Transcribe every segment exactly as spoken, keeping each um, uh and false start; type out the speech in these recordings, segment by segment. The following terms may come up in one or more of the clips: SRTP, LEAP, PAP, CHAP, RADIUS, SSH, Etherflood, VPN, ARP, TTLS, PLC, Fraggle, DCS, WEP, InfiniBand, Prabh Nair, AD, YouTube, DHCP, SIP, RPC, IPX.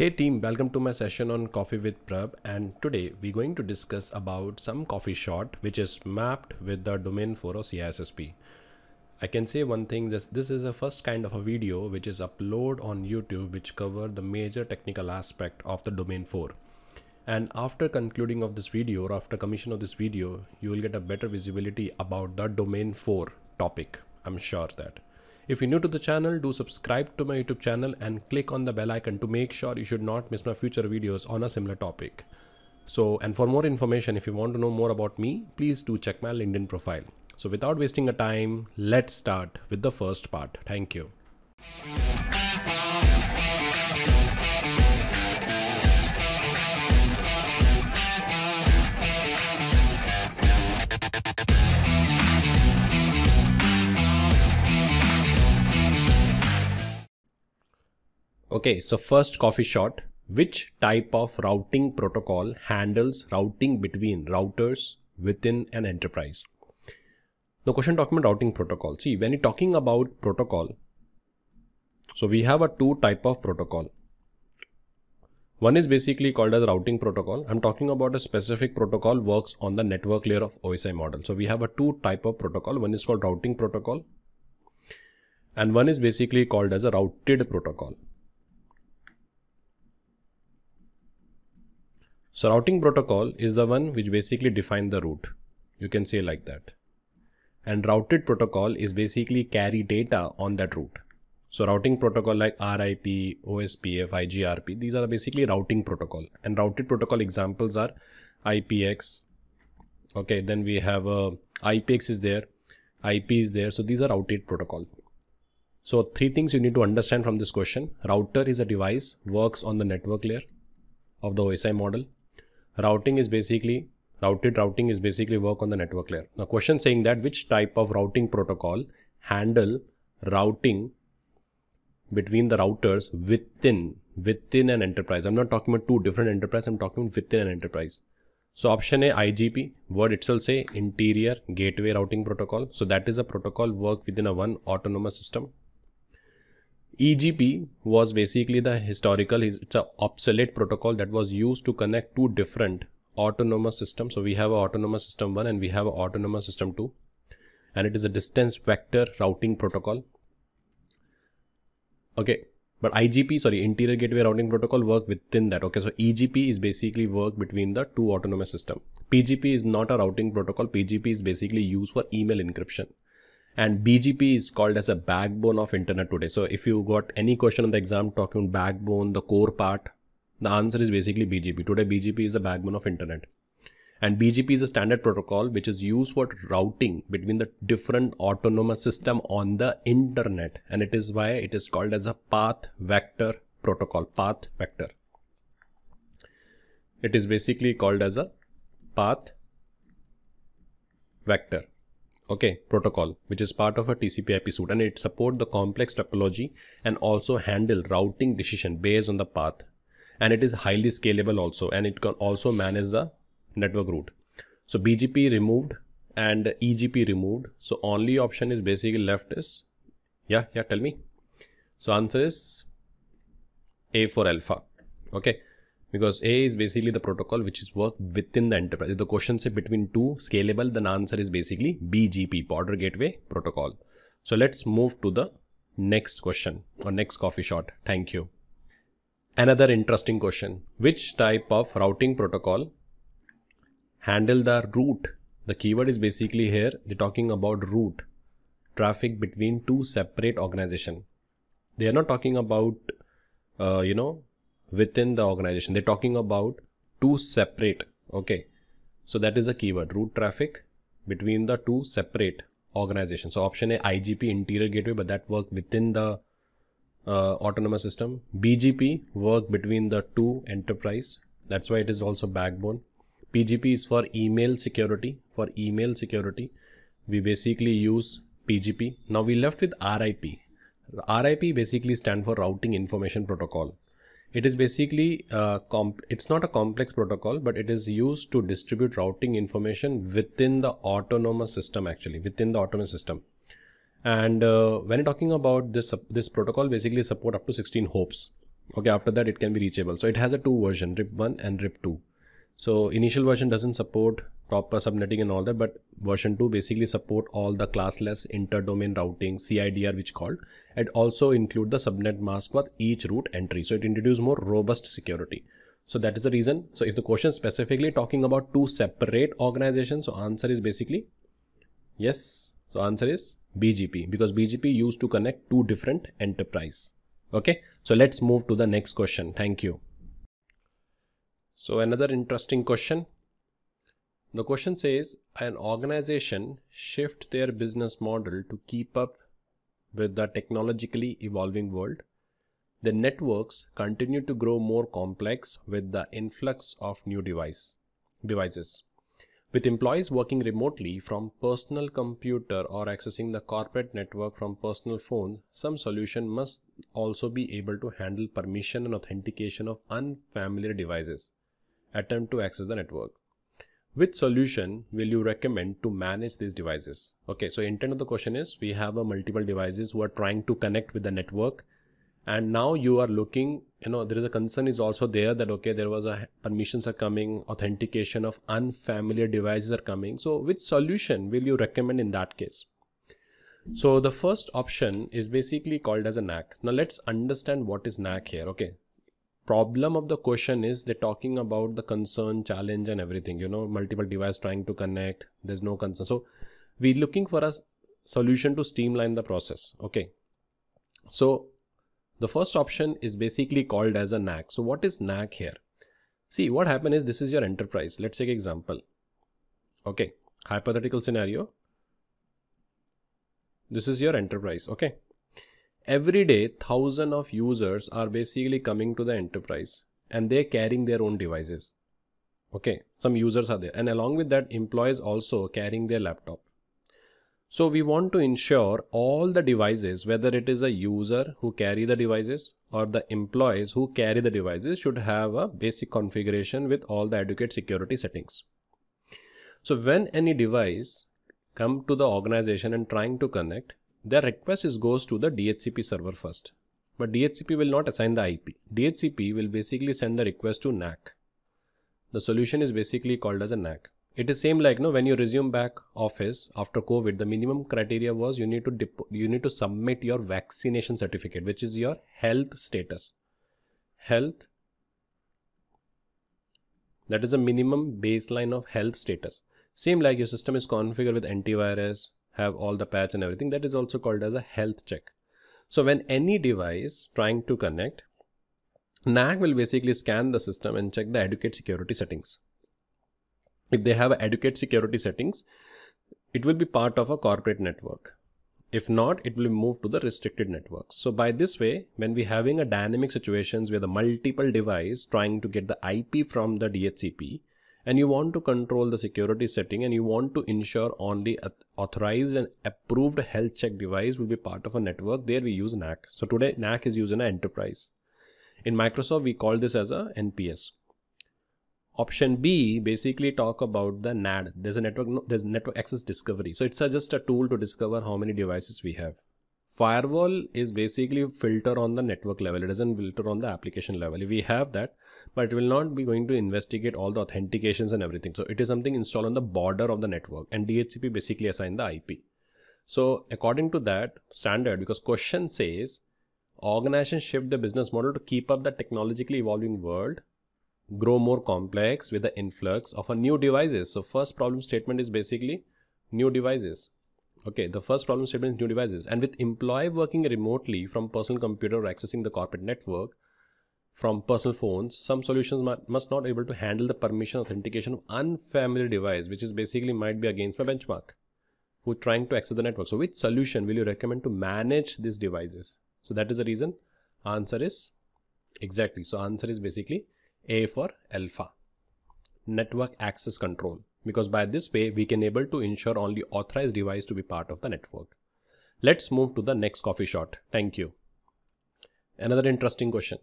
Hey team, welcome to my session on Coffee with Prab, and today we're going to discuss about some coffee shot which is mapped with the domain for a C I S S P. I can say one thing, this this is a first kind of a video which is uploaded on YouTube which cover the major technical aspect of the domain four. And after concluding of this video or after commission of this video, you will get a better visibility about the domain four topic. I'm sure that. If you're new to the channel, do subscribe to my YouTube channel and click on the bell icon to make sure you should not miss my future videos on a similar topic. So, and for more information, if you want to know more about me, please do check my LinkedIn profile. So without wasting a time, let's start with the first part. Thank you. Okay, so first coffee shot, which type of routing protocol handles routing between routers within an enterprise? Now question document routing protocol. See, when you're talking about protocol, so we have a two type of protocol. One is basically called as routing protocol. I'm talking about a specific protocol works on the network layer of O S I model. So we have a two type of protocol. One is called routing protocol and one is basically called as a routed protocol. So routing protocol is the one which basically defines the route. You can say like that. And routed protocol is basically carry data on that route. So routing protocol like R I P, O S P F, I G R P, these are basically routing protocol. And routed protocol examples are I P X. Okay, then we have uh, I P X is there, I P is there. So these are routed protocol. So three things you need to understand from this question. Router is a device works on the network layer of the O S I model. Routing is basically, routed routing is basically work on the network layer. Now question saying that which type of routing protocol handle routing between the routers within, within an enterprise. I'm not talking about two different enterprise, I'm talking within an enterprise. So option A, I G P, word itself say interior gateway routing protocol. So that is a protocol work within a one autonomous system. E G P was basically the historical, it's an obsolete protocol that was used to connect two different autonomous systems. So we have an autonomous system one and we have an autonomous system two, and it is a distance vector routing protocol. Okay, but I G P, sorry, interior gateway routing protocol work within that. Okay, so E G P is basically work between the two autonomous system. P G P is not a routing protocol. P G P is basically used for email encryption. And B G P is called as a backbone of internet today. So if you got any question on the exam talking about backbone, the core part, the answer is basically B G P. Today B G P is the backbone of internet. And B G P is a standard protocol which is used for routing between the different autonomous system on the internet. And it is why it is called as a path vector protocol, path vector. It is basically called as a path vector. Okay, protocol, which is part of a T C P I P suite, and it supports the complex topology and also handle routing decision based on the path, and it is highly scalable also, and it can also manage the network route. So B G P removed and E G P removed. So only option is basically left is, yeah, yeah, tell me. So answer is A for alpha. Okay. Because A is basically the protocol which is work within the enterprise. If the question say between two scalable, then answer is basically B G P, border gateway protocol. So let's move to the next question or next coffee shot. Thank you. Another interesting question. Which type of routing protocol handle the route? The keyword is basically here. They're talking about route traffic between two separate organizations. They are not talking about, uh, you know, within the organization, they're talking about two separate. Okay, so that is a keyword, route traffic between the two separate organizations. So option A, I G P, interior gateway, but that work within the uh, autonomous system. B G P work between the two enterprise, that's why it is also backbone. P G P is for email security. For email security we basically use P G P. Now we left with R I P. R I P basically stand for routing information protocol. It is basically, uh, comp it's not a complex protocol, but it is used to distribute routing information within the autonomous system, actually, within the autonomous system. And uh, when you're talking about this, uh, this protocol basically support up to sixteen hops. Okay, after that it can be reachable. So it has a two version, R I P one and R I P two. So initial version doesn't support proper subnetting and all that, but version two basically support all the classless inter-domain routing, C I D R which called, and also include the subnet mask for each route entry. So it introduces more robust security. So that is the reason. So if the question specifically talking about two separate organizations, so answer is basically yes. So answer is B G P, because B G P used to connect two different enterprise. Okay, so let's move to the next question. Thank you. So another interesting question. The question says an organization shift their business model to keep up with the technologically evolving world. The networks continue to grow more complex with the influx of new device, devices. With employees working remotely from personal computer or accessing the corporate network from personal phones, some solution must also be able to handle permission and authentication of unfamiliar devices attempt to access the network. Which solution will you recommend to manage these devices? Okay, so intent of the question is we have a multiple devices who are trying to connect with the network, and now you are looking, you know, there is a concern is also there that okay, there was a permissions are coming, authentication of unfamiliar devices are coming. So which solution will you recommend in that case? So the first option is basically called as a N A C. Now let's understand what is N A C here. Okay, problem of the question is they're talking about the concern, challenge and everything, you know, multiple device trying to connect, there's no concern. So we're looking for a solution to streamline the process. Okay, so the first option is basically called as a N A C. So what is N A C here? See, what happened is this is your enterprise. Let's take example. Okay, hypothetical scenario. This is your enterprise. Okay, every day thousand of users are basically coming to the enterprise and they're carrying their own devices. Okay, some users are there, and along with that employees also carrying their laptop. So we want to ensure all the devices, whether it is a user who carry the devices or the employees who carry the devices, should have a basic configuration with all the adequate security settings. So when any device come to the organization and trying to connect, their request is goes to the D H C P server first, but D H C P will not assign the I P. D H C P will basically send the request to N A C. The solution is basically called as a N A C. It is same like, no, when you resume back office after COVID, the minimum criteria was you need to dip, you need to submit your vaccination certificate, which is your health status. Health. That is a minimum baseline of health status. Same like your system is configured with antivirus, have all the patch and everything. That is also called as a health check. So when any device trying to connect, N A C will basically scan the system and check the adequate security settings. If they have adequate security settings, it will be part of a corporate network. If not, it will move to the restricted network. So by this way, when we're having a dynamic situations where the multiple device trying to get the I P from the D H C P, and you want to control the security setting and you want to ensure only authorized and approved health check device will be part of a network, there we use N A C. So today N A C is used in an enterprise. In Microsoft, we call this as a N P S. Option B basically talk about the N A D. There's a network, no, there's network access discovery. So it's a, just a tool to discover how many devices we have. Firewall is basically filter on the network level. It doesn't filter on the application level. We have that, but it will not be going to investigate all the authentications and everything. So it is something installed on the border of the network, and D H C P basically assign the I P. So according to that standard, because question says organizations shift the business model to keep up the technologically evolving world, grow more complex with the influx of a new devices. So first problem statement is basically new devices. Okay, the first problem statement is new devices. And with employee working remotely from personal computer or accessing the corporate network from personal phones, some solutions must not able to handle the permission authentication of unfamiliar device, which is basically might be against my benchmark who trying to access the network. So which solution will you recommend to manage these devices? So that is the reason. Answer is exactly. So answer is basically A for alpha, network access control, because by this way we can able to ensure only authorized device to be part of the network. Let's move to the next coffee shot. Thank you. Another interesting question.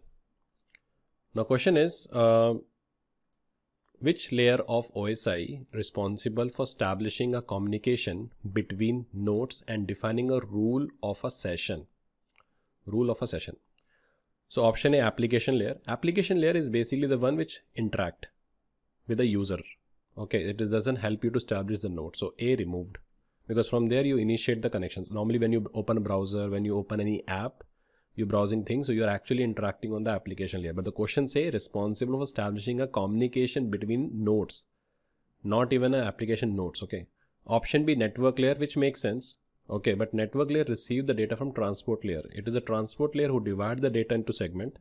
Now question is, uh, which layer of O S I responsible for establishing a communication between nodes and defining a rule of a session? Rule of a session. So option A, application layer. Application layer is basically the one which interact with the user. Okay, it doesn't help you to establish the node. So A removed, because from there you initiate the connections. Normally when you open a browser, when you open any app, you're browsing things, so you're actually interacting on the application layer. But the question say responsible for establishing a communication between nodes, not even an application nodes. Okay. Option B, network layer, which makes sense. Okay, but network layer receive the data from transport layer. It is a transport layer who divide the data into segment.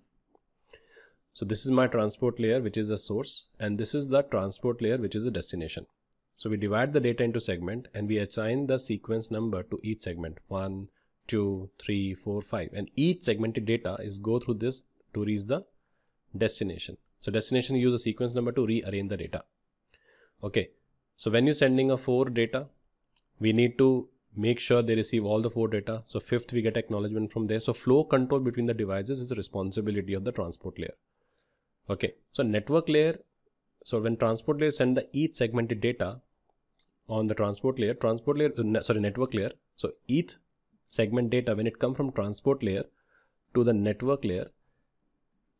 So this is my transport layer, which is the source, and this is the transport layer, which is the destination. So we divide the data into segment and we assign the sequence number to each segment, one, two, three, four, five, and each segmented data is go through this to reach the destination. So destination use a sequence number to rearrange the data. Okay. So when you're sending a four data, we need to make sure they receive all the four data. So fifth, we get acknowledgement from there. So flow control between the devices is the responsibility of the transport layer. Okay. So network layer. So when transport layer send the each segmented data on the transport layer, transport layer, sorry, network layer. So each segment data, when it comes from transport layer to the network layer,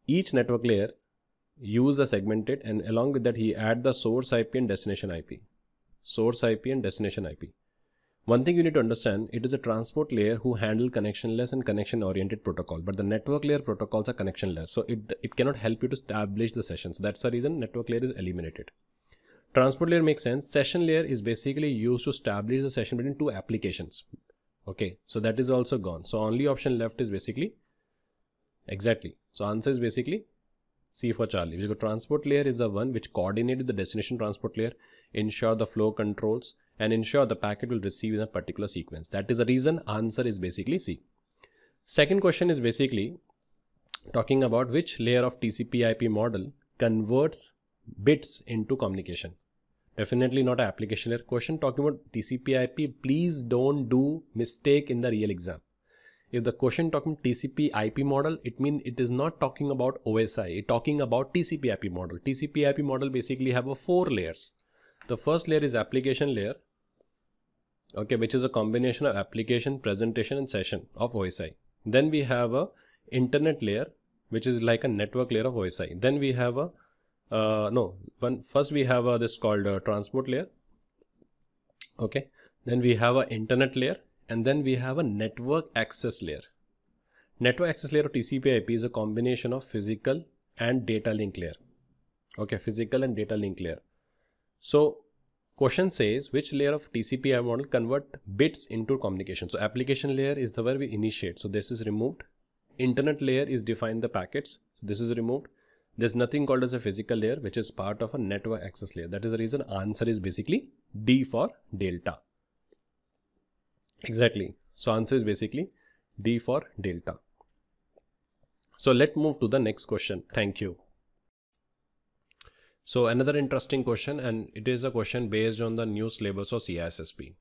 each network layer use the segmented, and along with that he add the source I P and destination I P. Source I P and destination I P. One thing you need to understand, it is a transport layer who handle connectionless and connection oriented protocol, but the network layer protocols are connectionless. So it, it cannot help you to establish the sessions. That's the reason network layer is eliminated. Transport layer makes sense. Session layer is basically used to establish the session between two applications. Okay. So that is also gone. So only option left is basically exactly. So answer is basically C for Charlie, because transport layer is the one which coordinated the destination transport layer, ensure the flow controls, and ensure the packet will receive in a particular sequence. That is the reason answer is basically C. Second question is basically talking about which layer of T C P I P model converts bits into communication. Definitely not an application layer. Question talking about T C P I P, please don't do mistake in the real exam. If the question talking T C P I P model, it means it is not talking about O S I, it talking about T C P I P model. T C P I P model basically have a four layers. The first layer is application layer, okay, which is a combination of application, presentation and session of O S I. Then we have a internet layer, which is like a network layer of O S I. Then we have a, uh, no, one, first we have a, this called a transport layer, okay. Then we have a internet layer, and then we have a network access layer. Network access layer of T C P I P is a combination of physical and data link layer, okay, physical and data link layer. So question says which layer of T C P I P model convert bits into communication. So application layer is the where we initiate. So this is removed. Internet layer is defined the packets. So this is removed. There's nothing called as a physical layer, which is part of a network access layer. That is the reason answer is basically D for Delta. Exactly. So answer is basically D for Delta. So let's move to the next question. Thank you. So another interesting question, and it is a question based on the new syllabus of C I S S P.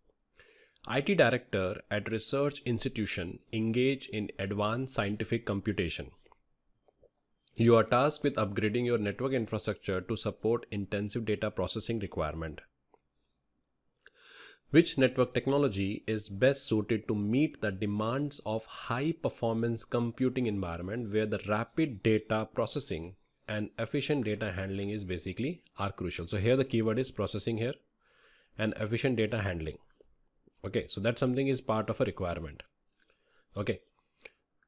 I T director at research institution engage in advanced scientific computation. You are tasked with upgrading your network infrastructure to support intensive data processing requirement. Which network technology is best suited to meet the demands of high performance computing environment where the rapid data processing and efficient data handling is basically are crucial. So here the keyword is processing here and efficient data handling. Okay. So that's something is part of a requirement. Okay.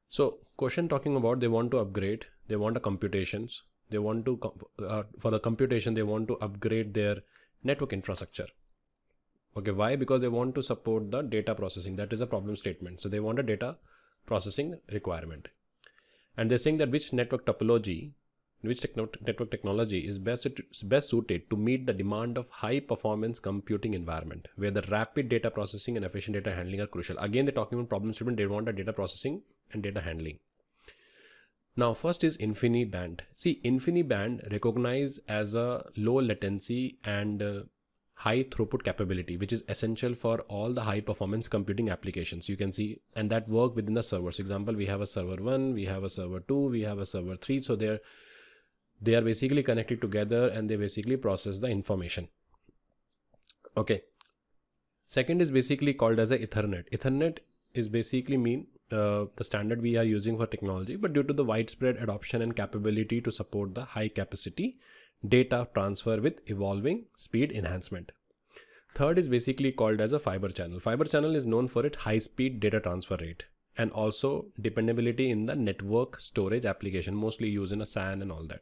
So question talking about, they want to upgrade, they want a computations, they want to, uh, for the computation, they want to upgrade their network infrastructure. Okay. Why? Because they want to support the data processing. That is a problem statement. So they want a data processing requirement. And they're saying that which network topology which techno network technology is best, best suited to meet the demand of high performance computing environment where the rapid data processing and efficient data handling are crucial. Again, they're talking about problem statement. They want a data processing and data handling. Now, first is InfiniBand. See, InfiniBand recognized as a low latency and uh, high throughput capability, which is essential for all the high performance computing applications. You can see, and that work within the servers. Example, we have a server one, we have a server two, we have a server three. So they're They are basically connected together and they basically process the information. Okay. Second is basically called as a Ethernet. Ethernet is basically mean uh, the standard we are using for technology, but due to the widespread adoption and capability to support the high capacity data transfer with evolving speed enhancement. Third is basically called as a fiber channel. Fiber channel is known for its high speed data transfer rate and also dependability in the network storage application, mostly used in a S A N and all that.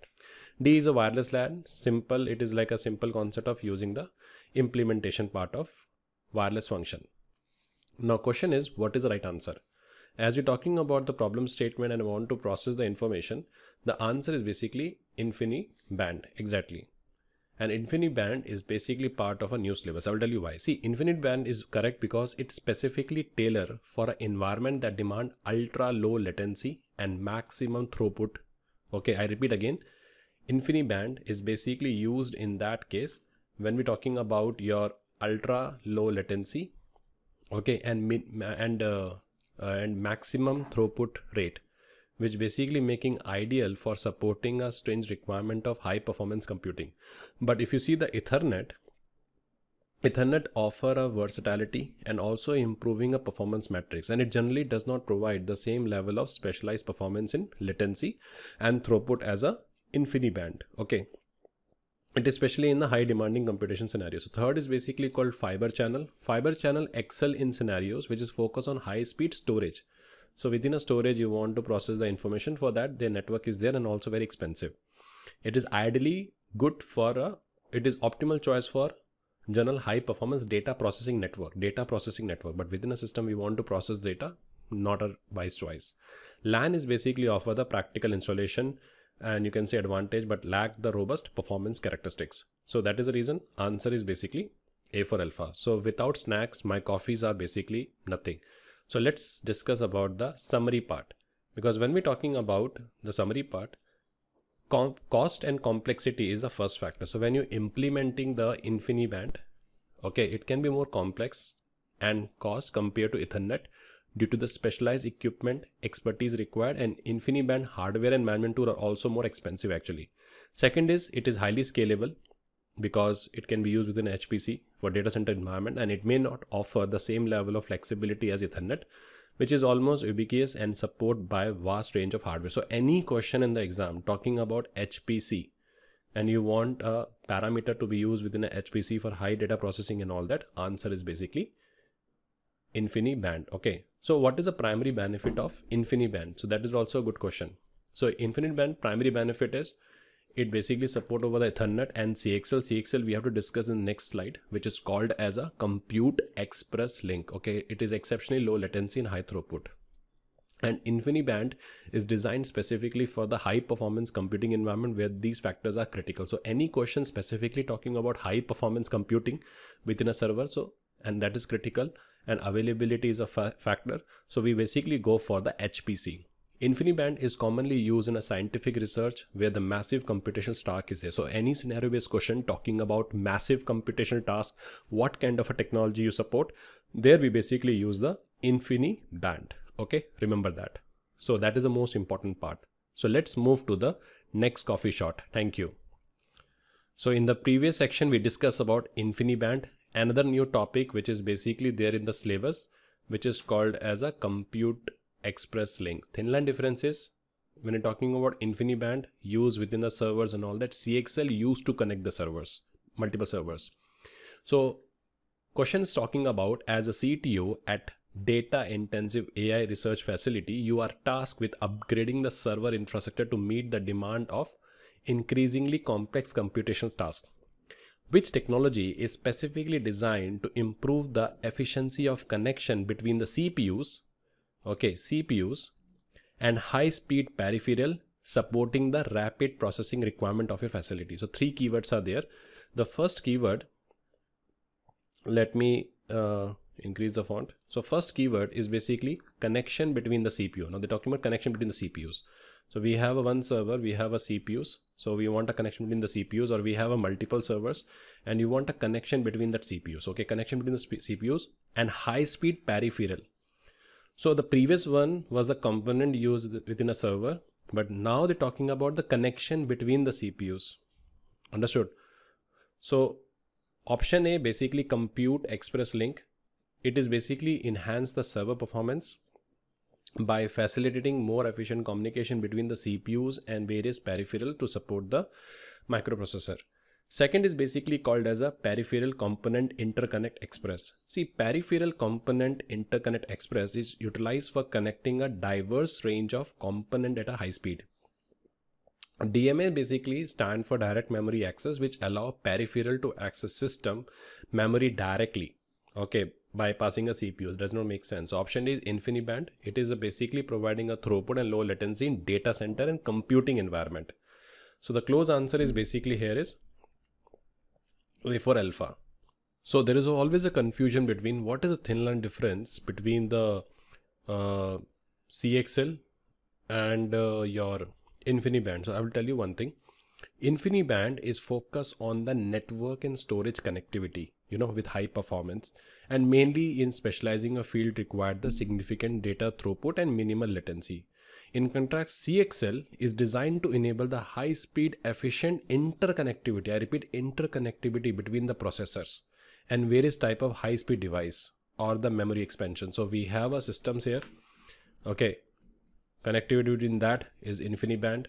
D is a wireless LAN. Simple, it is like a simple concept of using the implementation part of wireless function. Now question is, what is the right answer? As we're talking about the problem statement and want to process the information, the answer is basically InfiniBand, exactly. And InfiniBand is basically part of a new syllabus. I will tell you why. See, InfiniBand is correct because it's specifically tailored for an environment that demand ultra low latency and maximum throughput. Okay, I repeat again, InfiniBand is basically used in that case when we're talking about your ultra low latency, okay, and and uh, uh, and maximum throughput rate, which basically making ideal for supporting a strange requirement of high performance computing. But if you see the Ethernet, Ethernet offer a versatility and also improving a performance metrics, and it generally does not provide the same level of specialized performance in latency and throughput as a InfiniBand. Okay, it is especially in the high demanding computation scenario. So third is basically called fiber channel. Fiber channel excel in scenarios which is focused on high speed storage. So within a storage, you want to process the information. For that, their network is there and also very expensive. It is ideally good for a, it is optimal choice for general high performance data processing network, data processing network. But within a system, we want to process data, not a wise choice. LAN is basically offer the practical installation and you can say advantage, but lack the robust performance characteristics. So that is the reason answer is basically A for alpha. So without snacks, my coffees are basically nothing. So let's discuss about the summary part, because when we're talking about the summary part, cost and complexity is the first factor. So when you're implementing the InfiniBand, okay, it can be more complex and cost compared to Ethernet due to the specialized equipment expertise required, and InfiniBand hardware and management tool are also more expensive actually. Second is it is highly scalable, because it can be used within H P C for data center environment, and it may not offer the same level of flexibility as Ethernet, which is almost ubiquitous and supported by a vast range of hardware. So any question in the exam talking about H P C and you want a parameter to be used within a H P C for high data processing and all that, answer is basically InfiniBand. Okay, so what is the primary benefit of InfiniBand? So that is also a good question. So InfiniBand primary benefit is it basically support over the Ethernet and C X L. C X L we have to discuss in the next slide, which is called as a Compute Express Link. Okay, it is exceptionally low latency and high throughput. And InfiniBand is designed specifically for the high performance computing environment where these factors are critical. So any question specifically talking about high performance computing within a server, so and that is critical, and availability is a fa factor. So we basically go for the H P C. InfiniBand is commonly used in a scientific research where the massive computational task is there. So any scenario based question talking about massive computational task, what kind of a technology you support, there we basically use the InfiniBand. Okay, remember that. So that is the most important part. So let's move to the next coffee shot. Thank you. So in the previous section, we discussed about InfiniBand, another new topic which is basically there in the syllabus, which is called as a Compute Express Link. Thin line differences when you're talking about InfiniBand used within the servers and all that, C X L used to connect the servers, multiple servers. So question is talking about, as a C T O at data intensive A I research facility, you are tasked with upgrading the server infrastructure to meet the demand of increasingly complex computational tasks. Which technology is specifically designed to improve the efficiency of connection between the C P Us, okay, C P Us and high speed peripheral supporting the rapid processing requirement of your facility. So three keywords are there. The first keyword, let me uh, increase the font. So first keyword is basically connection between the C P U. Now they're talking about connection between the C P Us. So we have a one server, we have a C P Us. So we want a connection between the C P Us, or we have a multiple servers and you want a connection between that C P Us. Okay, connection between the C P Us and high speed peripheral. So the previous one was the component used within a server, but now they're talking about the connection between the C P Us. Understood? So option A, basically Compute Express Link. It is basically enhance the server performance by facilitating more efficient communication between the C P Us and various peripheral to support the microprocessor. Second is basically called as a peripheral component interconnect express. See, peripheral component interconnect express is utilized for connecting a diverse range of component at a high speed. D M A basically stand for direct memory access, which allow peripheral to access system memory directly. Okay, bypassing a C P U. It does not make sense. Option is InfiniBand. It is a basically providing a throughput and low latency in data center and computing environment. So the close answer is basically here is A for alpha. So there is always a confusion between what is the thin line difference between the uh, C X L and uh, your InfiniBand. So I will tell you one thing. InfiniBand is focused on the network and storage connectivity, you know, with high performance, and mainly in specializing a field required the significant data throughput and minimal latency. In contrast, C X L is designed to enable the high speed, efficient interconnectivity, I repeat, interconnectivity between the processors and various type of high speed device or the memory expansion. So we have a systems here. Okay. Connectivity between that is InfiniBand,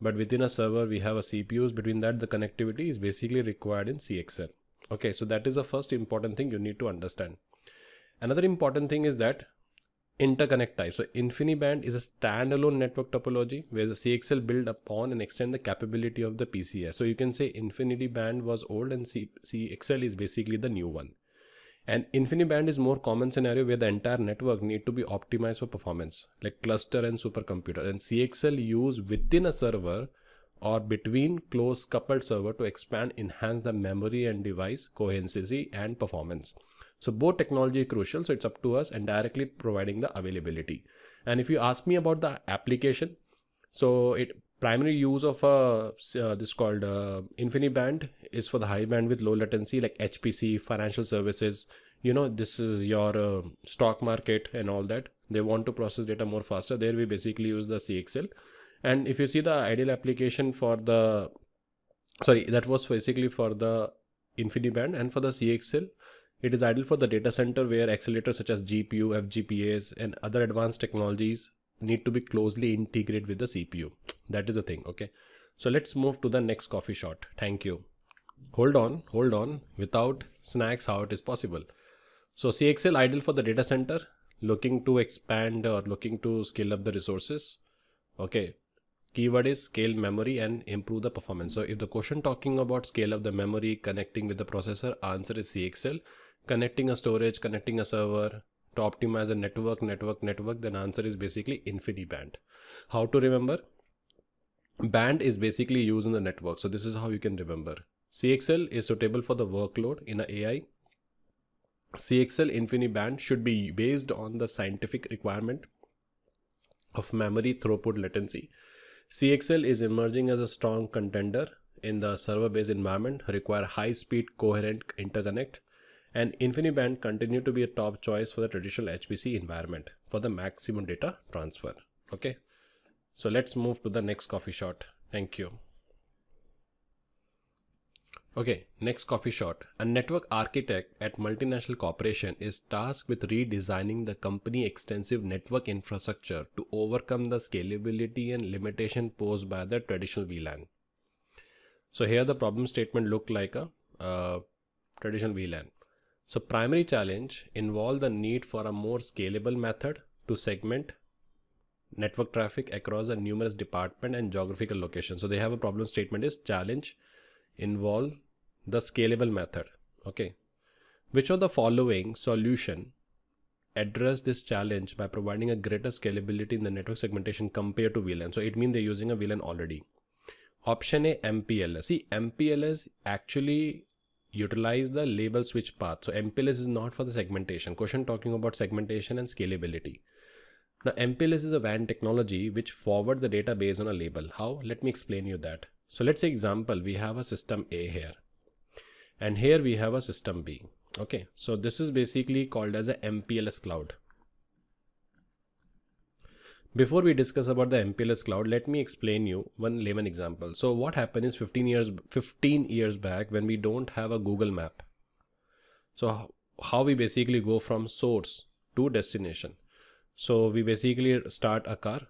but within a server, we have a C P Us. Between that, the connectivity is basically required in C X L. Okay, so that is the first important thing you need to understand. Another important thing is that interconnect type. So InfiniBand is a standalone network topology where the C X L build upon and extend the capability of the P C I. So you can say InfiniBand was old and C X L is basically the new one. And InfiniBand is more common scenario where the entire network need to be optimized for performance, like cluster and supercomputer. And C X L use within a server or between close coupled server to expand, enhance the memory and device coherency and performance. So both technology is crucial. So it's up to us and directly providing the availability. And if you ask me about the application, so it primary use of a, uh, this called uh, InfiniBand is for the high bandwidth, low latency, like H P C, financial services, you know, this is your uh, stock market and all that. They want to process data more faster. There we basically use the C X L. And if you see the ideal application for the, sorry, that was basically for the InfiniBand, and for the C X L, it is ideal for the data center where accelerators such as G P U, F G P As and other advanced technologies need to be closely integrated with the C P U. That is the thing. Okay. So let's move to the next coffee shot. Thank you. Hold on, hold on. Without snacks, how it is possible. So C X L ideal for the data center looking to expand or looking to scale up the resources. Okay. Keyword is scale memory and improve the performance. So if the question talking about scale up the memory, connecting with the processor, answer is C X L. Connecting a storage, connecting a server, to optimize a network, network, network, then answer is basically InfiniBand. How to remember? Band is basically used in the network. So this is how you can remember. C X L is suitable for the workload in an A I. C X L InfiniBand should be based on the scientific requirement of memory throughput latency. C X L is emerging as a strong contender in the server-based environment, require high-speed coherent interconnect, and InfiniBand continue to be a top choice for the traditional H P C environment for the maximum data transfer. Okay, so let's move to the next coffee shot. Thank you. Okay, next coffee shot. A network architect at multinational corporation is tasked with redesigning the company extensive network infrastructure to overcome the scalability and limitation posed by the traditional V LAN. So here the problem statement look like a uh, traditional V LAN. So primary challenge involves the need for a more scalable method to segment network traffic across a numerous department and geographical location. So they have a problem statement is challenge involve the scalable method. Okay. Which of the following solution address this challenge by providing a greater scalability in the network segmentation compared to V LAN? So it means they're using a V LAN already. Option A, M P L S. See, M P L S actually utilize the label switch path. So M P L S is not for the segmentation. Question talking about segmentation and scalability. Now M P L S is a W A N technology which forward the data based on a label. How? Let me explain you that. So let's say example, we have a system A here and here we have a system B. Okay. So this is basically called as a M P L S cloud. Before we discuss about the M P L S cloud, let me explain you one layman example. So what happened is fifteen years, fifteen years back when we don't have a Google map. So how we basically go from source to destination. So we basically start a car.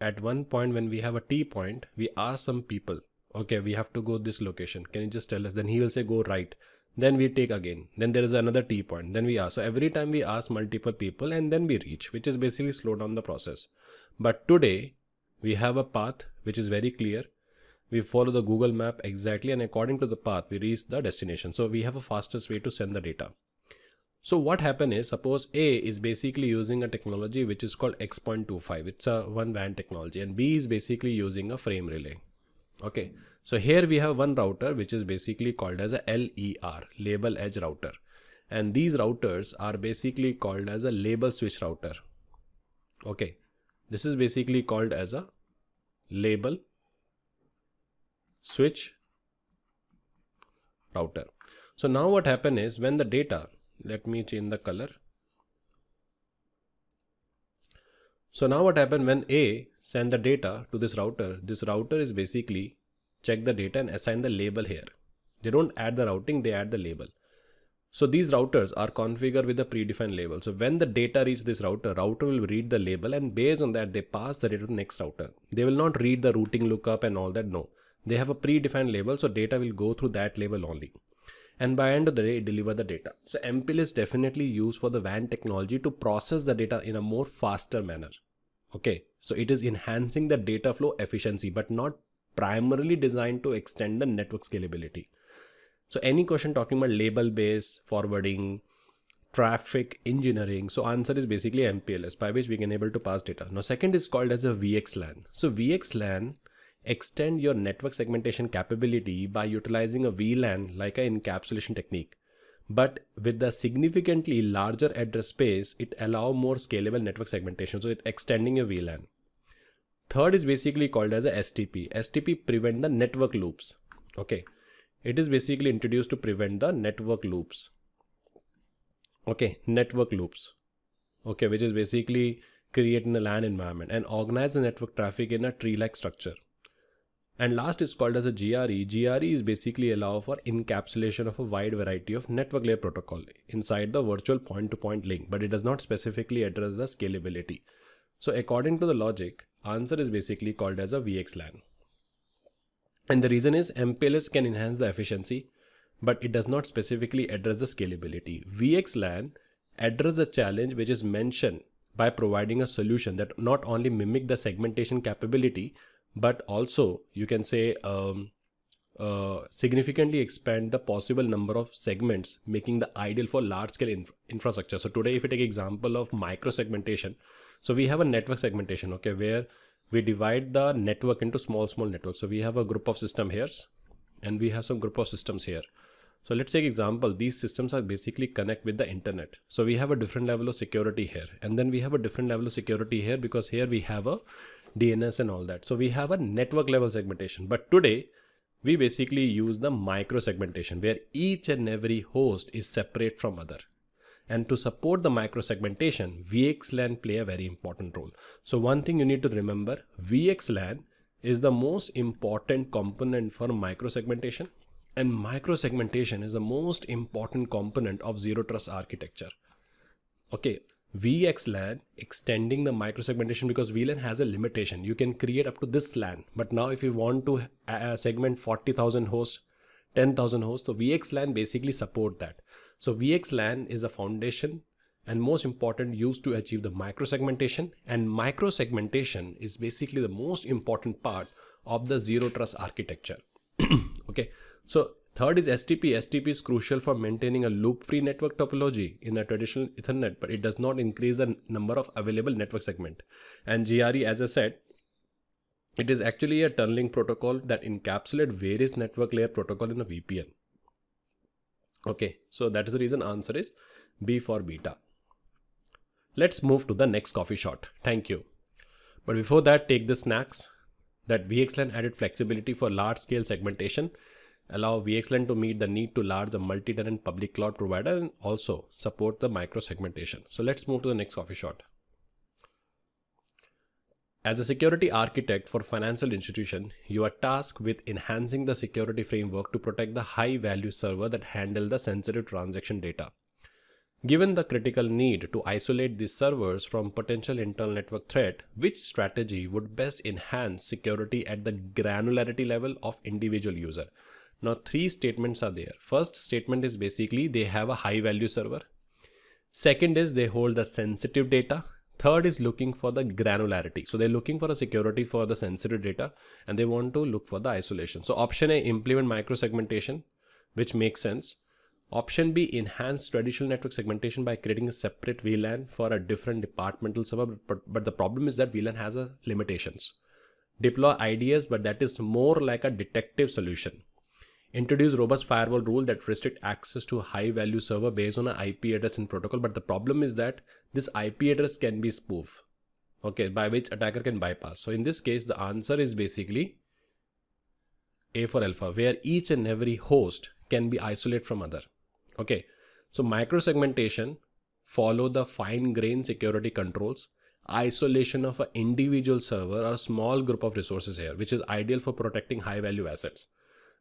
At one point when we have a T point, we ask some people, okay, we have to go this location, can you just tell us? Then he will say go right. Then we take again. Then there is another T point. Then we ask. So every time we ask multiple people and then we reach, which is basically slow down the process. But today we have a path which is very clear. We follow the Google map exactly, and according to the path we reach the destination. So we have a fastest way to send the data. So what happened is, suppose A is basically using a technology which is called X point two five. It's a one W A N technology, and B is basically using a frame relay. Okay, so here we have one router which is basically called as a L E R, label edge router, and these routers are basically called as a label switch router. Okay, this is basically called as a label switch router. So now what happened is, when the data, let me change the color. So now what happened, when A send the data to this router, this router is basically check the data and assign the label here. They don't add the routing, they add the label. So these routers are configured with a predefined label. So when the data reach this router, router will read the label, and based on that they pass the data to the next router. They will not read the routing lookup and all that. No, they have a predefined label. So data will go through that label only. And by end of the day, deliver the data. So M P L S is definitely used for the W A N technology to process the data in a more faster manner. Okay, so it is enhancing the data flow efficiency, but not primarily designed to extend the network scalability. So any question talking about label based forwarding, traffic engineering, so answer is basically M P L S, by which we can able to pass data. Now second is called as a V X LAN. So V X LAN extend your network segmentation capability by utilizing a V LAN like an encapsulation technique, but with a significantly larger address space. It allows more scalable network segmentation, so it's extending your V LAN. Third is basically called as a S T P. S T P prevent the network loops. Okay, it is basically introduced to prevent the network loops. Okay, network loops. Okay, which is basically create in a LAN environment and organize the network traffic in a tree-like structure. And last is called as a G R E. G R E is basically allow for encapsulation of a wide variety of network layer protocol inside the virtual point-to-point link, but it does not specifically address the scalability. So according to the logic, answer is basically called as a V X LAN. And the reason is M P L S can enhance the efficiency, but it does not specifically address the scalability. V X LAN addresses the challenge which is mentioned by providing a solution that not only mimic the segmentation capability, but also you can say um, uh, significantly expand the possible number of segments, making the ideal for large scale inf infrastructure. So today, if you take example of micro segmentation, so we have a network segmentation, okay, where we divide the network into small, small networks. So we have a group of system here and we have some group of systems here. So let's take example, these systems are basically connect with the internet. So we have a different level of security here, and then we have a different level of security here, because here we have a D N S and all that. So we have a network level segmentation, but today we basically use the micro segmentation where each and every host is separate from other. And to support the micro segmentation, V X LAN play a very important role. So one thing you need to remember, V X LAN is the most important component for micro segmentation, and micro segmentation is the most important component of zero trust architecture. Okay, V X LAN extending the micro segmentation, because V LAN has a limitation. You can create up to this LAN, but now if you want to uh, segment forty thousand hosts, ten thousand hosts, so V X LAN basically support that. So V X LAN is a foundation and most important used to achieve the micro segmentation, and micro segmentation is basically the most important part of the zero trust architecture. Okay, so third is S T P. S T P is crucial for maintaining a loop-free network topology in a traditional Ethernet, but it does not increase the number of available network segment. And G R E, as I said, it is actually a tunneling protocol that encapsulates various network layer protocol in a V P N. Okay, so that is the reason answer is B for beta. Let's move to the next coffee shot. Thank you. But before that, take the snacks. That V X LAN added flexibility for large-scale segmentation. Allow V X LAN to meet the need to large a multi-tenant public cloud provider and also support the micro segmentation. So let's move to the next coffee shot. As a security architect for financial institution, you are tasked with enhancing the security framework to protect the high value server that handle the sensitive transaction data. Given the critical need to isolate these servers from potential internal network threat, which strategy would best enhance security at the granularity level of individual user? Now three statements are there. First statement is basically they have a high value server. Second is they hold the sensitive data. Third is looking for the granularity. So they're looking for a security for the sensitive data and they want to look for the isolation. So option A, implement micro segmentation, which makes sense. Option B, enhance traditional network segmentation by creating a separate V LAN for a different departmental server. But, but the problem is that V LAN has a limitations. Deploy I D S, but that is more like a detective solution. Introduce robust firewall rule that restrict access to high value server based on an I P address and protocol. But the problem is that this I P address can be spoofed, okay, by which attacker can bypass. So in this case, the answer is basically A for alpha, where each and every host can be isolated from other. Okay, so micro segmentation, follow the fine grained security controls, isolation of an individual server or a small group of resources here, which is ideal for protecting high value assets.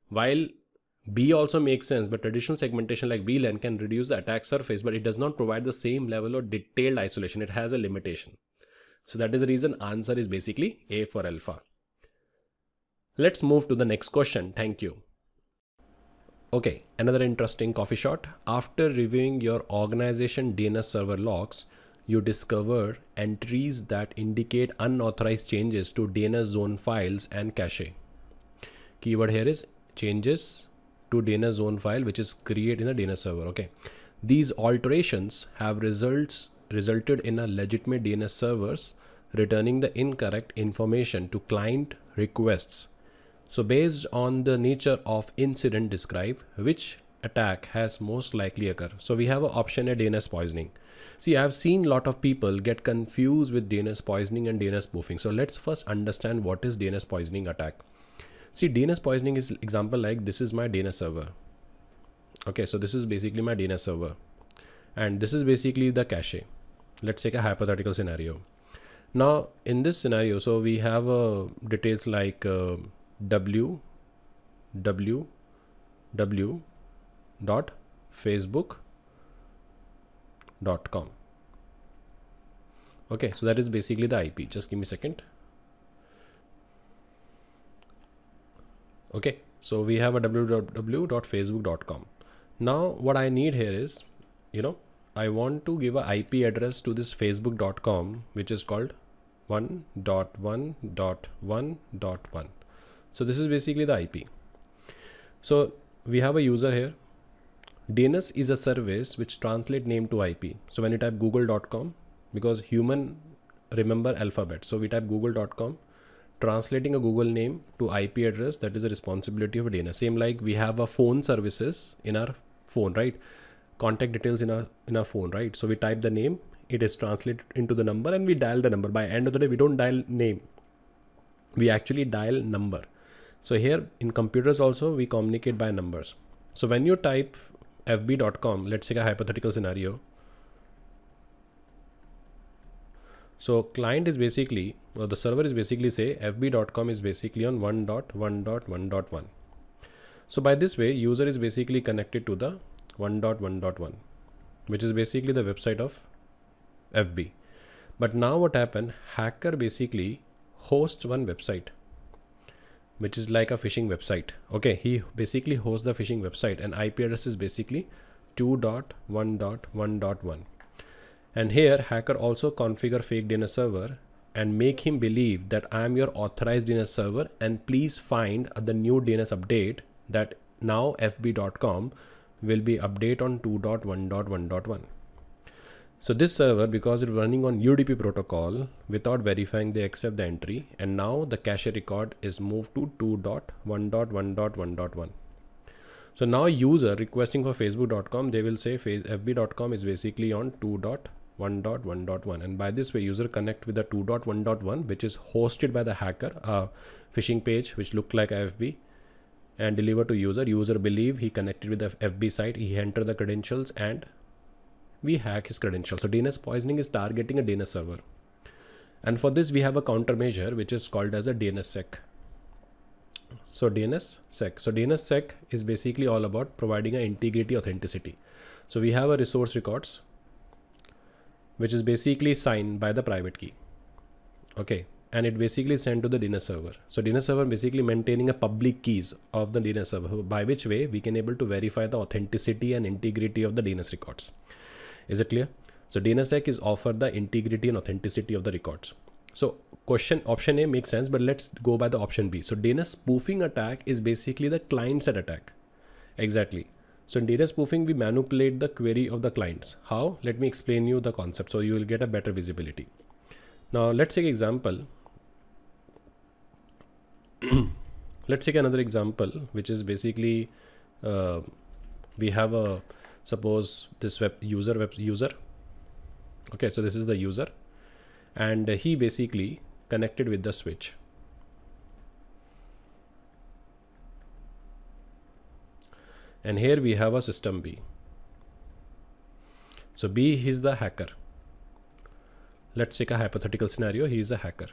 While B also makes sense, but traditional segmentation like V LAN can reduce the attack surface, but it does not provide the same level of detailed isolation. It has a limitation. So that is the reason answer is basically A for alpha. Let's move to the next question. Thank you. Okay, another interesting coffee shot. After reviewing your organization D N S server logs, you discover entries that indicate unauthorized changes to D N S zone files and cache. Keyword here is changes to D N S zone file, which is created in a D N S server. Okay, these alterations have results resulted in a legitimate D N S servers returning the incorrect information to client requests. So based on the nature of incident, describe which attack has most likely occurred. So we have an option at D N S poisoning. See, I've seen a lot of people get confused with D N S poisoning and D N S spoofing. So let's first understand what is D N S poisoning attack. See, D N S poisoning is example like this is my D N S server. Okay, so this is basically my D N S server. And this is basically the cache. Let's take a hypothetical scenario. Now in this scenario, so we have uh, details like uh, w w w dot facebook dot com. Okay, so that is basically the I P. Just give me a second. Okay, so we have a w w w dot facebook dot com. Now what I need here is, you know, I want to give an I P address to this facebook dot com, which is called one dot one dot one dot one. So this is basically the I P. So we have a user here. D N S is a service which translate name to I P. So when you type google dot com, because human remember alphabet, so we type google dot com. Translating a Google name to I P address, that is the responsibility of a D N S. Same like we have a phone services in our phone, right? Contact details in our in our phone, right? So we type the name, it is translated into the number, and we dial the number. By end of the day, we don't dial name, we actually dial number. So here in computers also we communicate by numbers. So when you type f b dot com, let's take a hypothetical scenario. So client is basically, or the server is basically say f b dot com is basically on one dot one dot one dot one. So by this way, user is basically connected to the one dot one dot one, which is basically the website of F B. But now what happened, hacker basically hosts one website, which is like a phishing website. Okay, he basically hosts the phishing website and I P address is basically two dot one dot one dot one. And here hacker also configure fake D N S server and make him believe that I am your authorized D N S server and please find the new D N S update that now f b dot com will be update on two dot one dot one dot one. So this server, because it's running on U D P protocol without verifying, they accept the entry and now the cache record is moved to two dot one dot one dot one dot one. So now user requesting for facebook dot com, they will say f b dot com is basically on two dot one dot one dot one, and by this way user connect with the two dot one dot one, which is hosted by the hacker, uh, phishing page which looked like F B, and deliver to user. User believe he connected with the F B site, he enter the credentials and we hack his credentials. So D N S poisoning is targeting a D N S server, and for this we have a countermeasure which is called as a DNSSEC. So DNSSEC. So DNSSEC is basically all about providing an integrity authenticity. So we have a resource records which is basically signed by the private key. Okay. And it basically sent to the D N S server. So D N S server basically maintaining a public keys of the D N S server, by which way we can able to verify the authenticity and integrity of the D N S records. Is it clear? So DNSSEC is offer the integrity and authenticity of the records. So question option A makes sense, but let's go by the option B. So D N S spoofing attack is basically the client side attack. Exactly. So in D N S spoofing, we manipulate the query of the clients. How? Let me explain you the concept so you will get a better visibility. Now let's take example. Let's take another example, which is basically uh, we have a, suppose this web user web user. Okay. So this is the user and he basically connected with the switch. And here we have a system B. So B is the hacker. Let's take a hypothetical scenario. He is a hacker.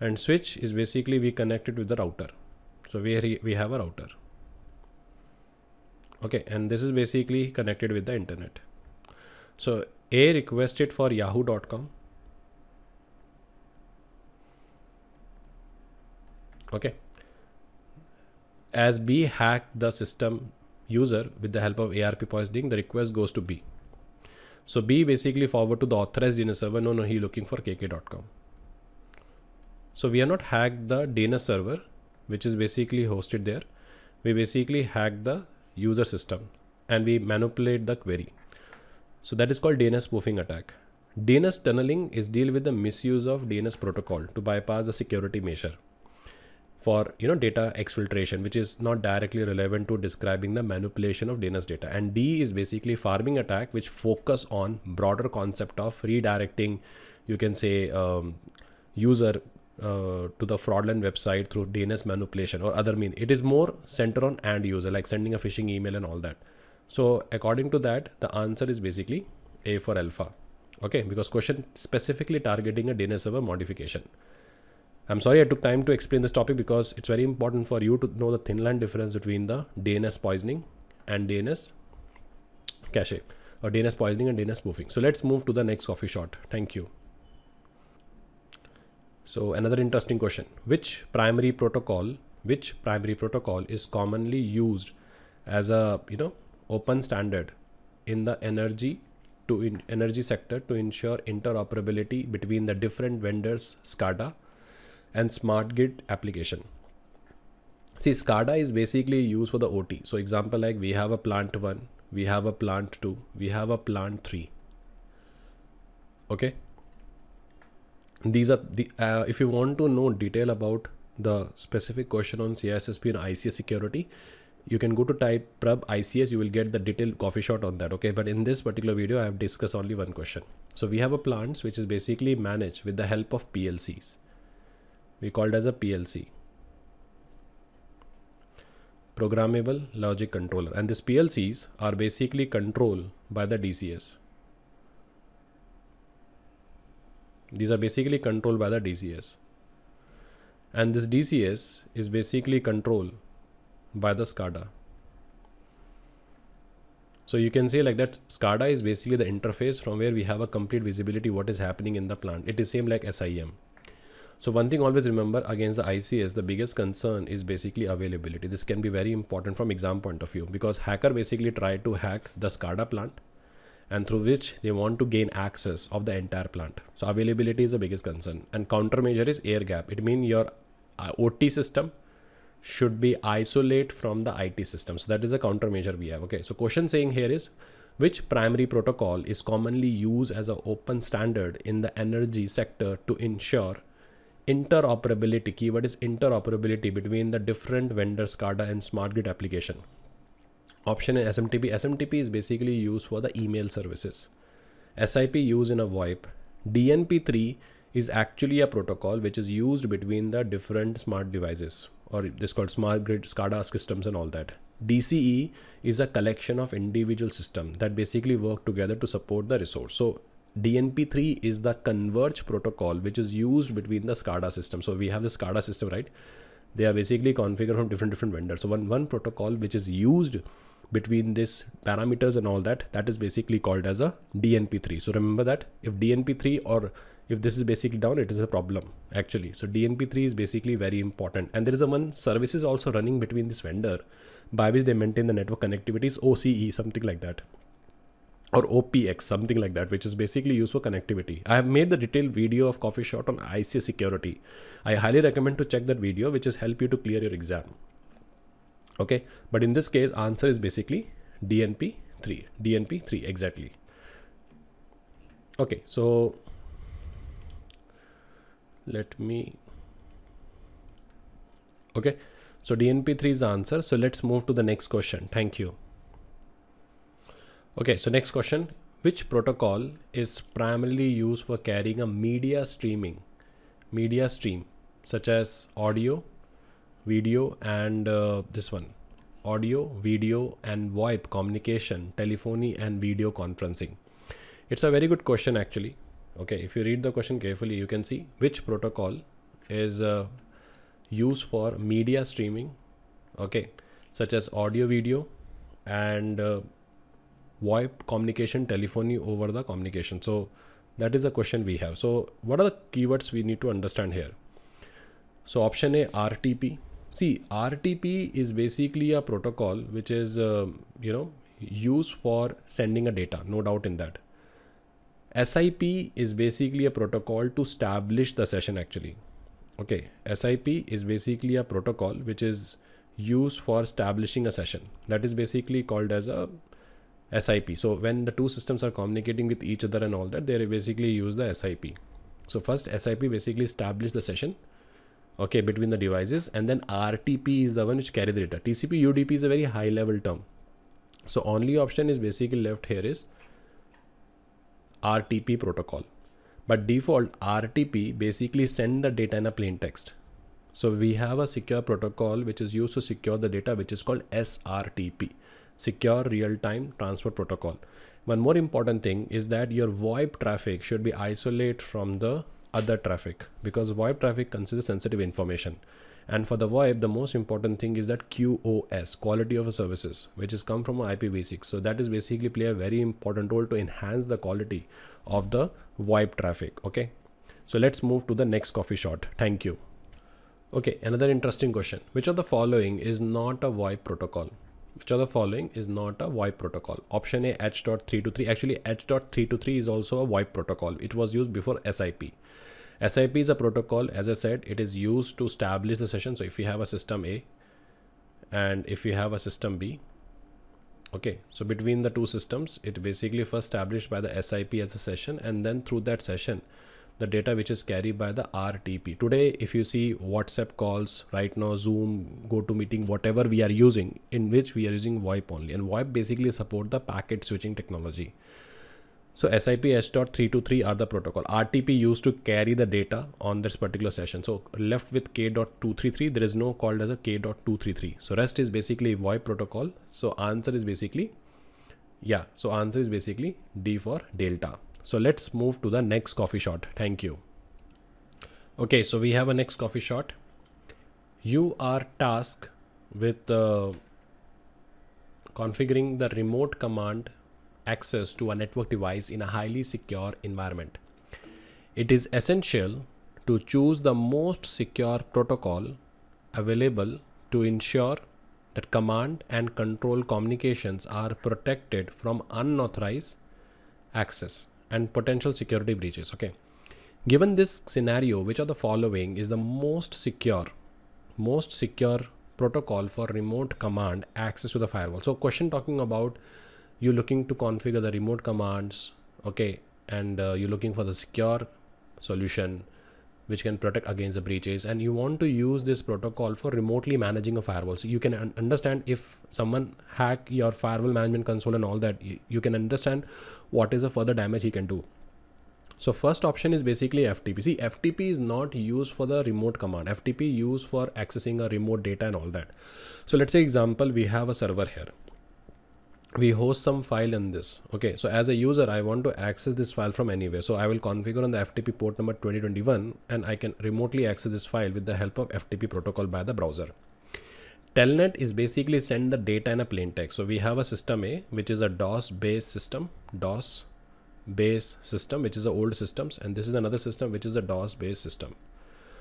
And switch is basically we connected with the router. So we, we have a router. Okay. And this is basically connected with the internet. So A requested for yahoo dot com. Okay. As B hacked the system user with the help of A R P poisoning, the request goes to B. So B basically forward to the authorized D N S server. No, no, he looking for K K dot com. So we have not hacked the D N S server, which is basically hosted there. We basically hacked the user system and we manipulate the query. So that is called D N S spoofing attack. D N S tunneling is deal with the misuse of D N S protocol to bypass the security measure for, you know, data exfiltration, which is not directly relevant to describing the manipulation of D N S data. And D is basically farming attack, which focus on broader concept of redirecting, you can say, um, user uh, to the fraudulent website through D N S manipulation or other means. It is more centered on end user, like sending a phishing email and all that. So according to that, the answer is basically A for alpha. Okay. Because question specifically targeting a D N S server modification. I'm sorry I took time to explain this topic because it's very important for you to know the thin line difference between the D N S poisoning and D N S cache, or D N S poisoning and D N S spoofing. So let's move to the next coffee shot. Thank you. So another interesting question, which primary protocol, which primary protocol is commonly used as a, you know, open standard in the energy to in energy sector to ensure interoperability between the different vendors, SCADA and smart grid application. See, SCADA is basically used for the O T. So example, like we have a plant one, we have a plant two, we have a plant three. Okay. These are the, uh, if you want to know detail about the specific question on C I S S P and I C S security, you can go to type prub I C S, you will get the detailed coffee shot on that. Okay. But in this particular video, I have discussed only one question. So we have a plants, which is basically managed with the help of P L Cs. We called as a P L C, programmable logic controller, and these P L Cs are basically controlled by the D C S. These are basically controlled by the D C S, and this D C S is basically controlled by the SCADA. So you can say like that SCADA is basically the interface from where we have a complete visibility what is happening in the plant. It is same like S I M. So one thing always remember against the I C S, the biggest concern is basically availability. This can be very important from exam point of view, because hacker basically tried to hack the SCADA plant and through which they want to gain access of the entire plant. So availability is the biggest concern, and countermeasure is air gap. It means your O T system should be isolated from the I T system. So that is a countermeasure we have. Okay. So question saying here is, which primary protocol is commonly used as an open standard in the energy sector to ensure interoperability, keyword is interoperability between the different vendors, SCADA and smart grid application. Option is S M T P. S M T P is basically used for the email services. S I P used in a VoIP. D N P three is actually a protocol which is used between the different smart devices, or it is called smart grid, SCADA systems and all that. D C E is a collection of individual systems that basically work together to support the resource. So D N P three is the converge protocol which is used between the SCADA system. So we have the SCADA system, right? They are basically configured from different different vendors. So one one protocol which is used between this parameters and all that, that is basically called as a D N P three. So remember that if D N P three or if this is basically down, it is a problem actually. So D N P three is basically very important. And there is a one services also running between this vendor by which they maintain the network connectivities, O C E, something like that, or O P X, something like that, which is basically used for connectivity. I have made the detailed video of Coffee Shot on I C security. I highly recommend to check that video, which is help you to clear your exam. Okay. But in this case, answer is basically D N P three, D N P three exactly. Okay. So let me, okay. So D N P three is the answer. So let's move to the next question. Thank you. Okay, so next question, which protocol is primarily used for carrying a media streaming, media stream such as audio, video, and uh, this one, audio, video, and VoIP communication, telephony, and video conferencing? It's a very good question actually. Okay, if you read the question carefully, you can see which protocol is uh, used for media streaming, okay, such as audio, video, and uh, VoIP communication, telephony over the communication. So that is the question we have. So what are the keywords we need to understand here? So option A, R T P. See, R T P is basically a protocol which is, uh, you know, used for sending a data, no doubt in that. S I P is basically a protocol to establish the session actually. Okay. S I P is basically a protocol which is used for establishing a session. That is basically called as a S I P. So when the two systems are communicating with each other and all that, they basically use the S I P. So first S I P basically establish the session, okay, between the devices, and then R T P is the one which carry the data. T C P U D P is a very high level term. So only option is basically left here is R T P protocol. But default R T P basically send the data in a plain text. So we have a secure protocol which is used to secure the data, which is called S R T P. Secure real-time transfer protocol. One more important thing is that your VoIP traffic should be isolated from the other traffic, because VoIP traffic considers sensitive information. And for the VoIP, the most important thing is that Q O S, quality of services, which is come from I P v six. So that is basically play a very important role to enhance the quality of the VoIP traffic. Okay. So let's move to the next coffee shot. Thank you. Okay. Another interesting question. Which of the following is not a VoIP protocol? Which of the following is not a VoIP protocol? Option A, H dot three two three. Actually, H dot three two three is also a VoIP protocol. It was used before S I P. S I P is a protocol. As I said, it is used to establish the session. So if you have a system A and if you have a system B, okay, so between the two systems, it basically first established by the S I P as a session, and then through that session, the data which is carried by the R T P. Today, if you see WhatsApp calls, right now, Zoom, GoToMeeting, whatever we are using, in which we are using VoIP only. And VoIP basically support the packet switching technology. So S I P, H dot three two three are the protocol. R T P used to carry the data on this particular session. So left with K dot two three three, there is no called as a K dot two three three. So rest is basically VoIP protocol. So answer is basically, yeah. So answer is basically D for Delta. So let's move to the next coffee shot. Thank you. Okay. So we have a next coffee shot. You are tasked with uh, configuring the remote command access to a network device in a highly secure environment. It is essential to choose the most secure protocol available to ensure that command and control communications are protected from unauthorized access and potential security breaches. Okay. Given this scenario, which of the following is the most secure, most secure protocol for remote command access to the firewall? So question talking about you looking to configure the remote commands. Okay. And uh, you're looking for the secure solution which can protect against the breaches. And you want to use this protocol for remotely managing a firewall. So you can un understand if someone hack your firewall management console and all that, you, you can understand what is the further damage he can do. So first option is basically F T P. See, F T P is not used for the remote command. F T P used for accessing a remote data and all that. So let's say example, we have a server here. We host some file in this. Okay. So as a user, I want to access this file from anywhere. So I will configure on the F T P port number twenty twenty-one, and I can remotely access this file with the help of F T P protocol by the browser. Telnet is basically send the data in a plain text. So we have a system A, which is a DOS based system, DOS based system, which is the old systems. And this is another system, which is a DOS based system.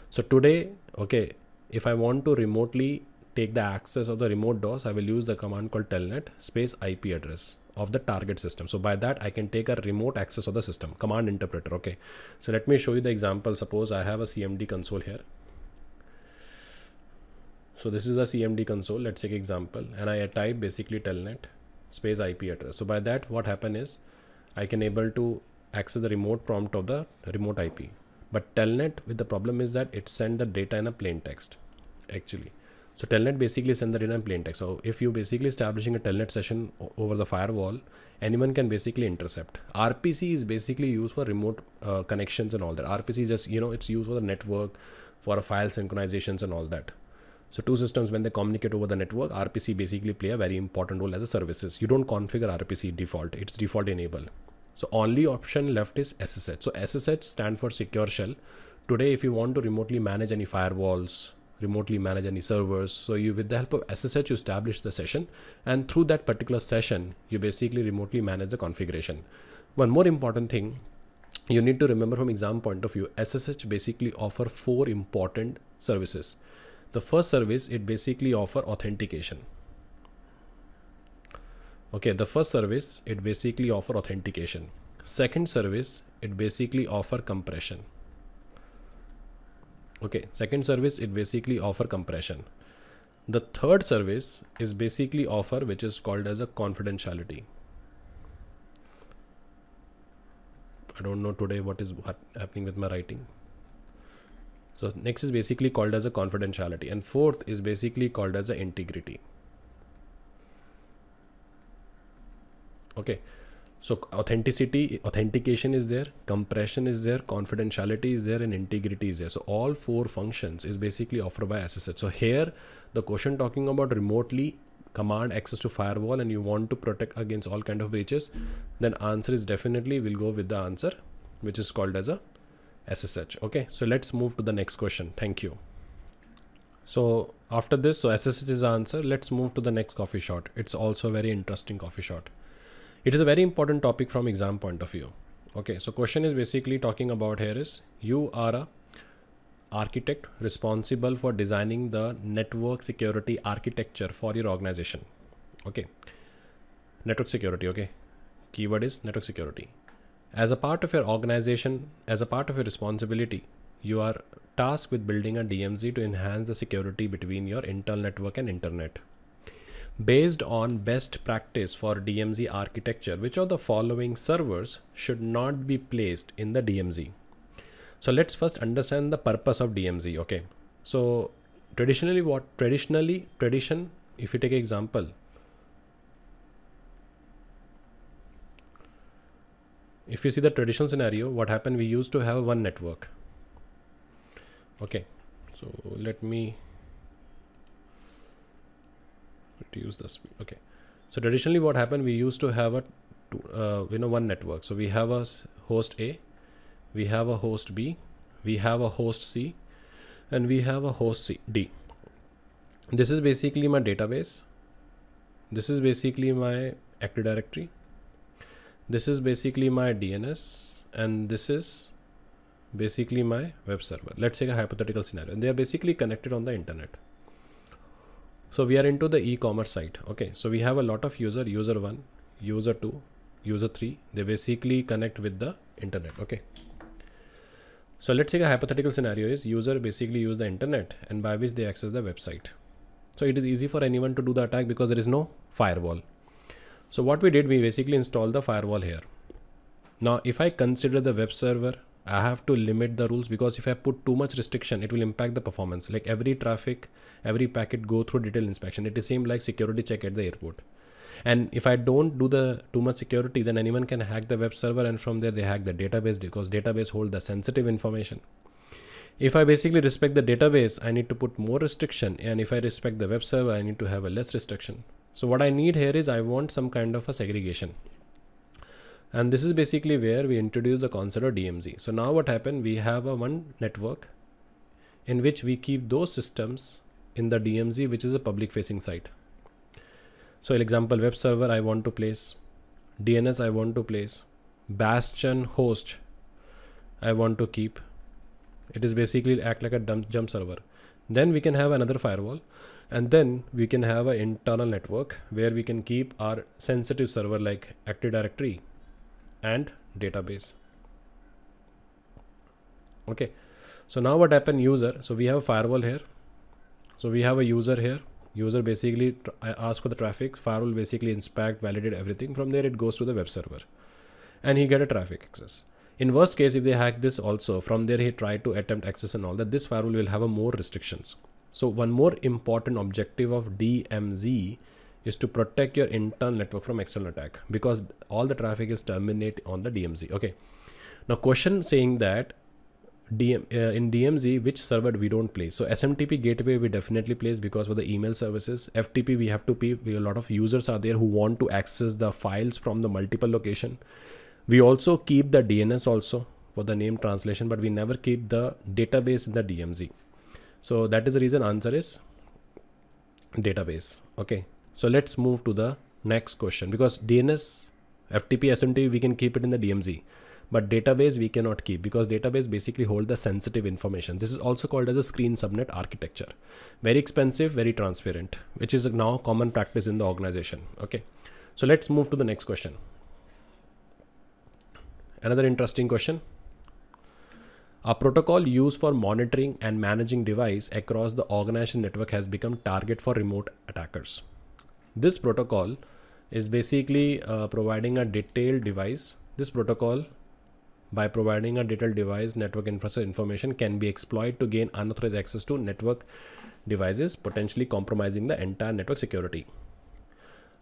So today, okay, if I want to remotely take the access of the remote DOS, I will use the command called telnet space I P address of the target system. So by that I can take a remote access of the system command interpreter. Okay. So let me show you the example. Suppose I have a C M D console here. So this is a C M D console. Let's take example. And I type basically telnet space I P address. So by that, what happen is I can able to access the remote prompt of the remote I P, but telnet with the problem is that it send the data in a plain text actually. So telnet basically send the data in plain text. So if you basically establishing a telnet session over the firewall, anyone can basically intercept. R P C is basically used for remote uh, connections and all that. R P C is just, you know, it's used for the network, for a file synchronizations and all that. So two systems, when they communicate over the network, R P C basically play a very important role as a services. You don't configure R P C default. It's default enable. So only option left is S S H. So S S H stands for secure shell. Today, if you want to remotely manage any firewalls, remotely manage any servers, so you with the help of S S H you establish the session, and through that particular session you basically remotely manage the configuration. One more important thing you need to remember from exam point of view, S S H basically offer four important services. The first service, it basically offer authentication. Okay, the first service, it basically offer authentication. Second service, it basically offer compression. Okay, second service, it basically offer compression. The third service is basically offer, which is called as a confidentiality. I don't know today what is happening with my writing. So next is basically called as a confidentiality, and fourth is basically called as a integrity. Okay. So authenticity, authentication is there, compression is there, confidentiality is there, and integrity is there. So all four functions is basically offered by S S H. So here the question talking about remotely command access to firewall and you want to protect against all kind of breaches, then answer is definitely will go with the answer, which is called as a S S H. Okay. So let's move to the next question. Thank you. So after this, so S S H is the answer. Let's move to the next coffee shot. It's also a very interesting coffee shot. It is a very important topic from exam point of view. Okay. So question is basically talking about here is you are a architect responsible for designing the network security architecture for your organization. Okay. Network security. Okay. Keyword is network security. As a part of your organization, as a part of your responsibility, you are tasked with building a D M Z to enhance the security between your internal network and internet. Based on best practice for D M Z architecture, which of the following servers should not be placed in the D M Z? So let's first understand the purpose of D M Z. Okay. So traditionally what traditionally tradition, if you take example, if you see the traditional scenario, what happened? We used to have one network. Okay. So let me to use this. Okay. So traditionally what happened, we used to have a, uh, you know, one network. So we have a host A, we have a host B, we have a host C, and we have a host C, D. This is basically my database. This is basically my Active Directory. This is basically my D N S, and this is basically my web server. Let's take a hypothetical scenario. And they are basically connected on the internet. So we are into the e-commerce site. Okay. So we have a lot of user, user one, user two, user three, they basically connect with the internet. Okay. So let's take a hypothetical scenario is user basically use the internet and by which they access the website. So it is easy for anyone to do the attack because there is no firewall. So what we did, we basically installed the firewall here. Now, if I consider the web server, I have to limit the rules because if I put too much restriction, it will impact the performance. Like every traffic, every packet go through detailed inspection. It is same like security check at the airport. And if I don't do the too much security, then anyone can hack the web server and from there they hack the database because database hold the sensitive information. If I basically respect the database, I need to put more restriction. And if I respect the web server, I need to have a less restriction. So what I need here is I want some kind of a segregation. And this is basically where we introduce the concept of D M Z. So now what happened? We have a one network in which we keep those systems in the D M Z, which is a public facing site. So for example, web server I want to place, D N S I want to place, bastion host I want to keep. It is basically act like a jump server. Then we can have another firewall, and then we can have an internal network where we can keep our sensitive server like Active Directory and database. Okay, so now what happened, user, so we have a firewall here. So we have a user here. User basically asks for the traffic, firewall basically inspect, validate everything. From there it goes to the web server and he get a traffic access. In worst case, if they hack this also, from there he tried to attempt access and all that, this firewall will have a more restrictions. So one more important objective of D M Z is to protect your internal network from external attack, because all the traffic is terminate on the D M Z. Okay, now question saying that D M, uh, in D M Z, which server we don't place. So S M T P gateway we definitely place, because for the email services. F T P we have to pay. We, a lot of users are there who want to access the files from the multiple location. We also keep the D N S also for the name translation, but we never keep the database in the D M Z. So that is the reason answer is database. Okay, so let's move to the next question, because D N S, F T P, S M T P we can keep it in the D M Z. But database we cannot keep, because database basically hold the sensitive information. This is also called as a screen subnet architecture. Very expensive, very transparent, which is now common practice in the organization. Okay, so let's move to the next question. Another interesting question. A protocol used for monitoring and managing device across the organization network has become target for remote attackers. This protocol is basically uh, providing a detailed device. This protocol, by providing a detailed device network infrastructure information, can be exploited to gain unauthorized access to network devices, potentially compromising the entire network security.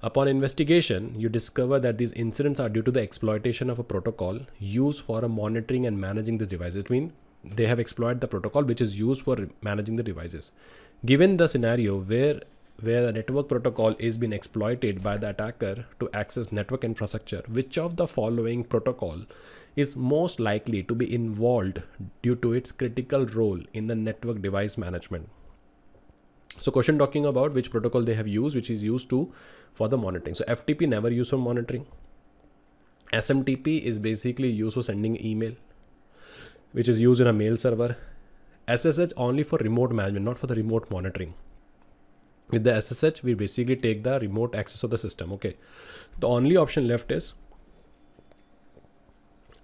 Upon investigation, you discover that these incidents are due to the exploitation of a protocol used for a monitoring and managing these devices. It means they have exploited the protocol which is used for managing the devices. Given the scenario where where the network protocol is being exploited by the attacker to access network infrastructure, which of the following protocol is most likely to be involved due to its critical role in the network device management? So question talking about which protocol they have used, which is used to for the monitoring. So F T P never used for monitoring. S M T P is basically used for sending email, which is used in a mail server. S S H only for remote management, not for the remote monitoring. With the S S H, we basically take the remote access of the system. Okay, the only option left is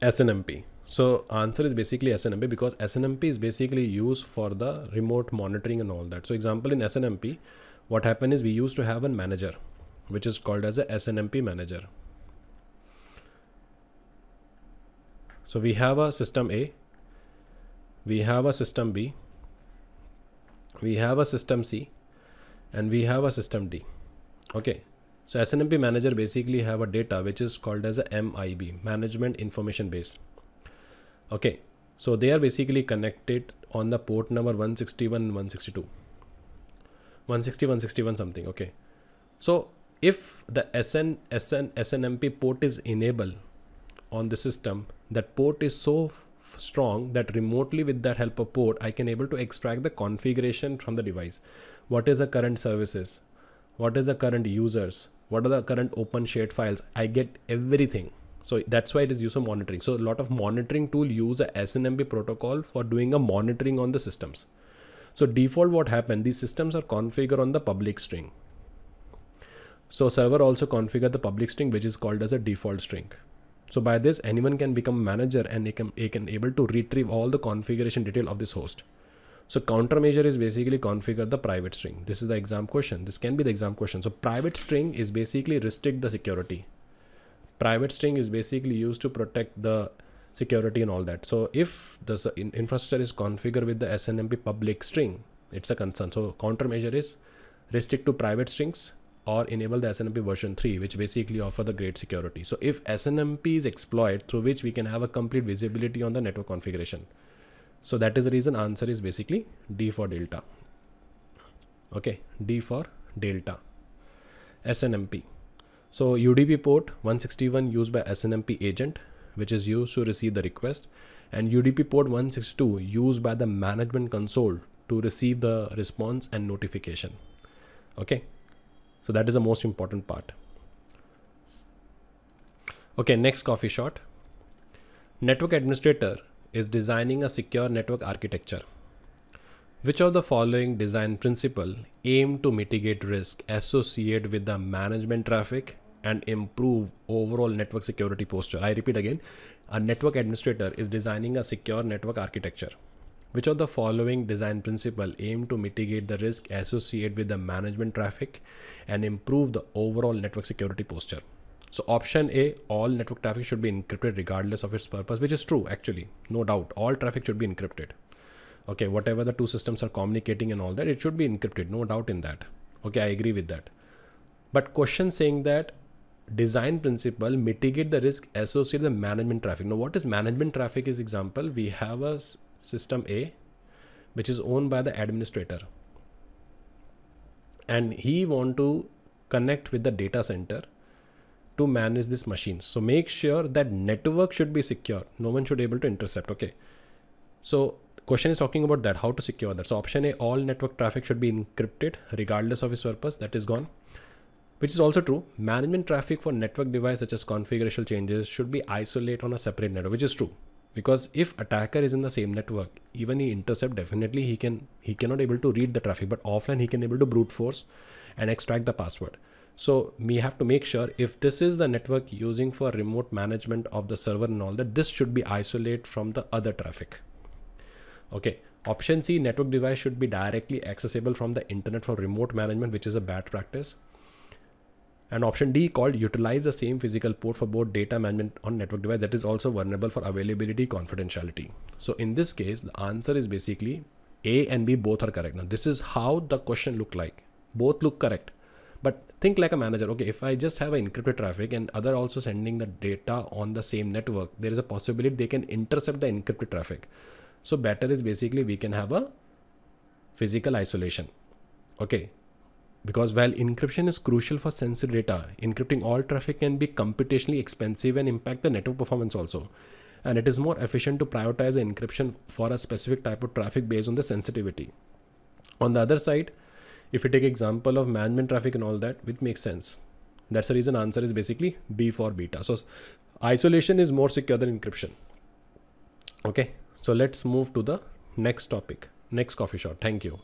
S N M P. So answer is basically S N M P, because S N M P is basically used for the remote monitoring and all that. So example, in S N M P, what happened is we used to have a manager, which is called as a S N M P manager. So we have a system A, we have a system B, we have a system C, and we have a system D. Okay, so S N M P manager basically have a data which is called as a M I B, management information base. Okay, so they are basically connected on the port number one sixty-one, one sixty-two, one sixty, one sixty-one something. Okay, so if the S N M P port is enabled on the system, that port is so strong that remotely with that help of port, I can able to extract the configuration from the device. What is the current services? What is the current users? What are the current open shared files? I get everything. So that's why it is used for monitoring. So a lot of monitoring tool use a S N M P protocol for doing a monitoring on the systems. So default what happened, these systems are configured on the public string. So server also configure the public string, which is called as a default string. So by this, anyone can become manager and they can, they can able to retrieve all the configuration detail of this host. So countermeasure is basically configure the private string. This is the exam question. This can be the exam question. So private string is basically restrict the security. Private string is basically used to protect the security and all that. So if the infrastructure is configured with the S N M P public string, it's a concern. So countermeasure is restrict to private strings or enable the S N M P version three, which basically offer the great security. So if S N M P is exploited, through which we can have a complete visibility on the network configuration. So that is the reason answer is basically D for Delta. Okay, D for Delta, S N M P. So U D P port one sixty-one used by S N M P agent, which is used to receive the request, and U D P port one sixty-two used by the management console to receive the response and notification. Okay, so that is the most important part. Okay, next coffee shot. Network administrator is designing a secure network architecture. Which of the following design principles aim to mitigate risk associated with the management traffic and improve overall network security posture? I repeat again, a network administrator is designing a secure network architecture. Which of the following design principles aim to mitigate the risk associated with the management traffic and improve the overall network security posture? So option A, all network traffic should be encrypted regardless of its purpose, which is true actually, no doubt. All traffic should be encrypted. Okay, whatever the two systems are communicating and all that, it should be encrypted, no doubt in that. Okay, I agree with that. But question saying that design principle mitigate the risk associated with the management traffic. Now, what is management traffic? Is example, we have a system A, which is owned by the administrator. And he want to connect with the data center to manage these machines. So make sure that network should be secure. No one should be able to intercept. Okay. So question is talking about that, how to secure that. So option A, all network traffic should be encrypted regardless of its purpose. That is gone, which is also true. Management traffic for network device such as configuration changes should be isolated on a separate network, which is true. Because if attacker is in the same network, even he intercept, definitely he can, he cannot able to read the traffic, but offline he can able to brute force and extract the password. So we have to make sure if this is the network using for remote management of the server and all that, this should be isolated from the other traffic. Okay. Option C, network device should be directly accessible from the internet for remote management, which is a bad practice. And option D, called utilize the same physical port for both data management on network device, that is also vulnerable for availability, confidentiality. So in this case, the answer is basically A and B both are correct. Now this is how the question look like. Both look correct, but think like a manager. Okay, if I just have an encrypted traffic and other also sending the data on the same network, there is a possibility they can intercept the encrypted traffic. So better is basically we can have a physical isolation. Okay. Because while encryption is crucial for sensitive data, encrypting all traffic can be computationally expensive and impact the network performance also. And it is more efficient to prioritize encryption for a specific type of traffic based on the sensitivity. On the other side, if you take example of management traffic and all that, which makes sense. That's the reason answer is basically B for beta. So isolation is more secure than encryption. Okay, so let's move to the next topic, next coffee shot. Thank you.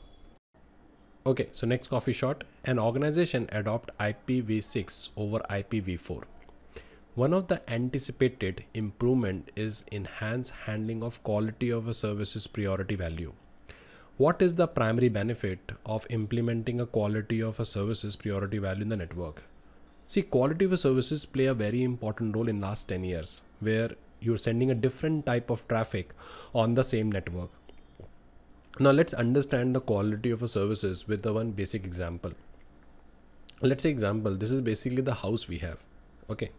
Okay, so next coffee shot, an organization adopt I P v six over I P v four. One of the anticipated improvement is enhanced handling of quality of a service's priority value. What is the primary benefit of implementing a quality of a service's priority value in the network? See, quality of a services play a very important role in last ten years, where you're sending a different type of traffic on the same network. Now let's understand the quality of a services with the one basic example. Let's say example, this is basically the house we have. Okay.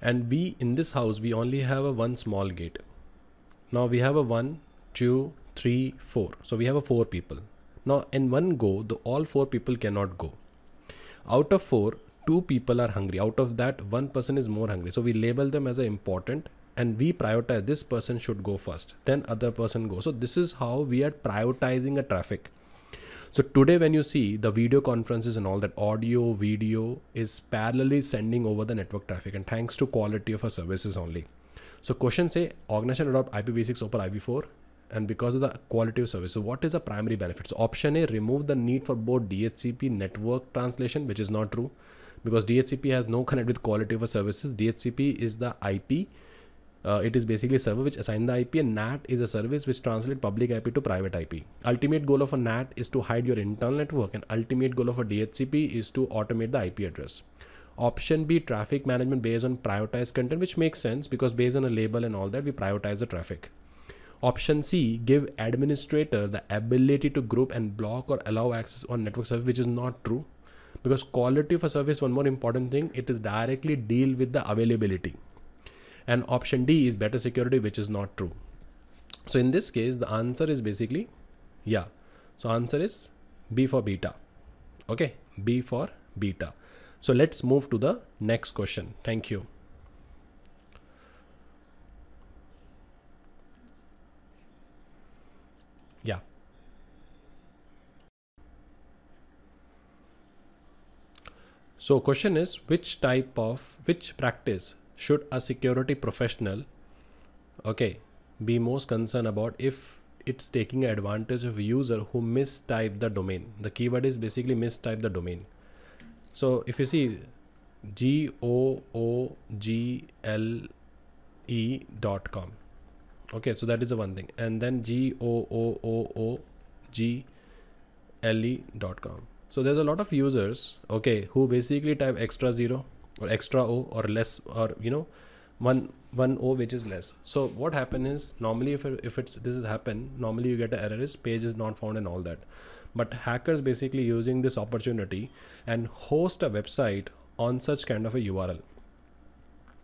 And we, in this house, we only have a one small gate. Now we have a one, two, three, four. So we have a four people. Now in one go, the all four people cannot go. Out of four, two people are hungry. Out of that, one person is more hungry. So we label them as a important. And we prioritize this person should go first, then other person go. So this is how we are prioritizing a traffic. So today when you see the video conferences and all that, audio, video is parallelly sending over the network traffic, and thanks to quality of our services only. So question say organization adopt I P v six over I P v four and because of the quality of service. So what is the primary benefit? So option A, remove the need for both D H C P network translation, which is not true because D H C P has no connect with quality of our services. D H C P is the I P. Uh, it is basically a server which assigns the I P, and N A T is a service which translates public I P to private I P. Ultimate goal of a N A T is to hide your internal network, and ultimate goal of a D H C P is to automate the I P address. Option B, traffic management based on prioritized content, which makes sense because based on a label and all that, we prioritize the traffic. Option C, give administrator the ability to group and block or allow access on network service, which is not true because quality of a service, one more important thing, it is directly deal with the availability. And option D is better security, which is not true. So in this case, the answer is basically, yeah. So answer is B for beta. Okay, B for beta. So let's move to the next question. Thank you. Yeah. So question is, which type of, which practice should a security professional, okay, be most concerned about if it's taking advantage of a user who mistyped the domain? The keyword is basically mistype the domain. So if you see G O O G L E dot com, okay, so that is the one thing, and then G O O O G L E dot com. So there's a lot of users, okay, who basically type extra zero or extra O or less, or, you know, one, one O which is less. So what happen is, normally if, if it's, this has happened, normally you get an error is page is not found and all that. But hackers basically using this opportunity and host a website on such kind of a U R L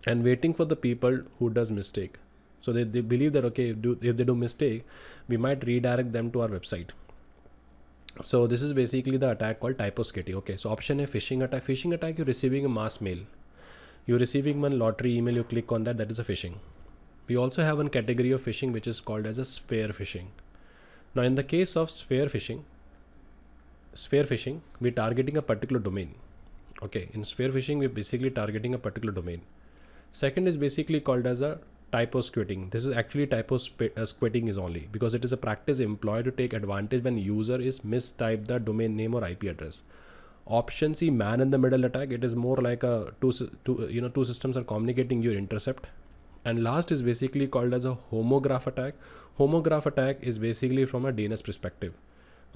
and waiting for the people who does mistake. So they, they believe that, okay, if, do, if they do mistake, we might redirect them to our website. So this is basically the attack called typoskitty. Okay, so option A, phishing attack. Phishing attack, you're receiving a mass mail. You're receiving one lottery email, you click on that, that is a phishing. We also have one category of phishing which is called as a sphere phishing. Now in the case of sphere phishing, sphere phishing, we're targeting a particular domain. Okay, in sphere phishing, we're basically targeting a particular domain. Second is basically called as a typosquatting. This is actually typosquatting is only because it is a practice employed to take advantage when user is mistyped the domain name or I P address. Option C, man in the middle attack. It is more like a two, two, you know, two systems are communicating, your intercept. And last is basically called as a homograph attack. Homograph attack is basically from a D N S perspective.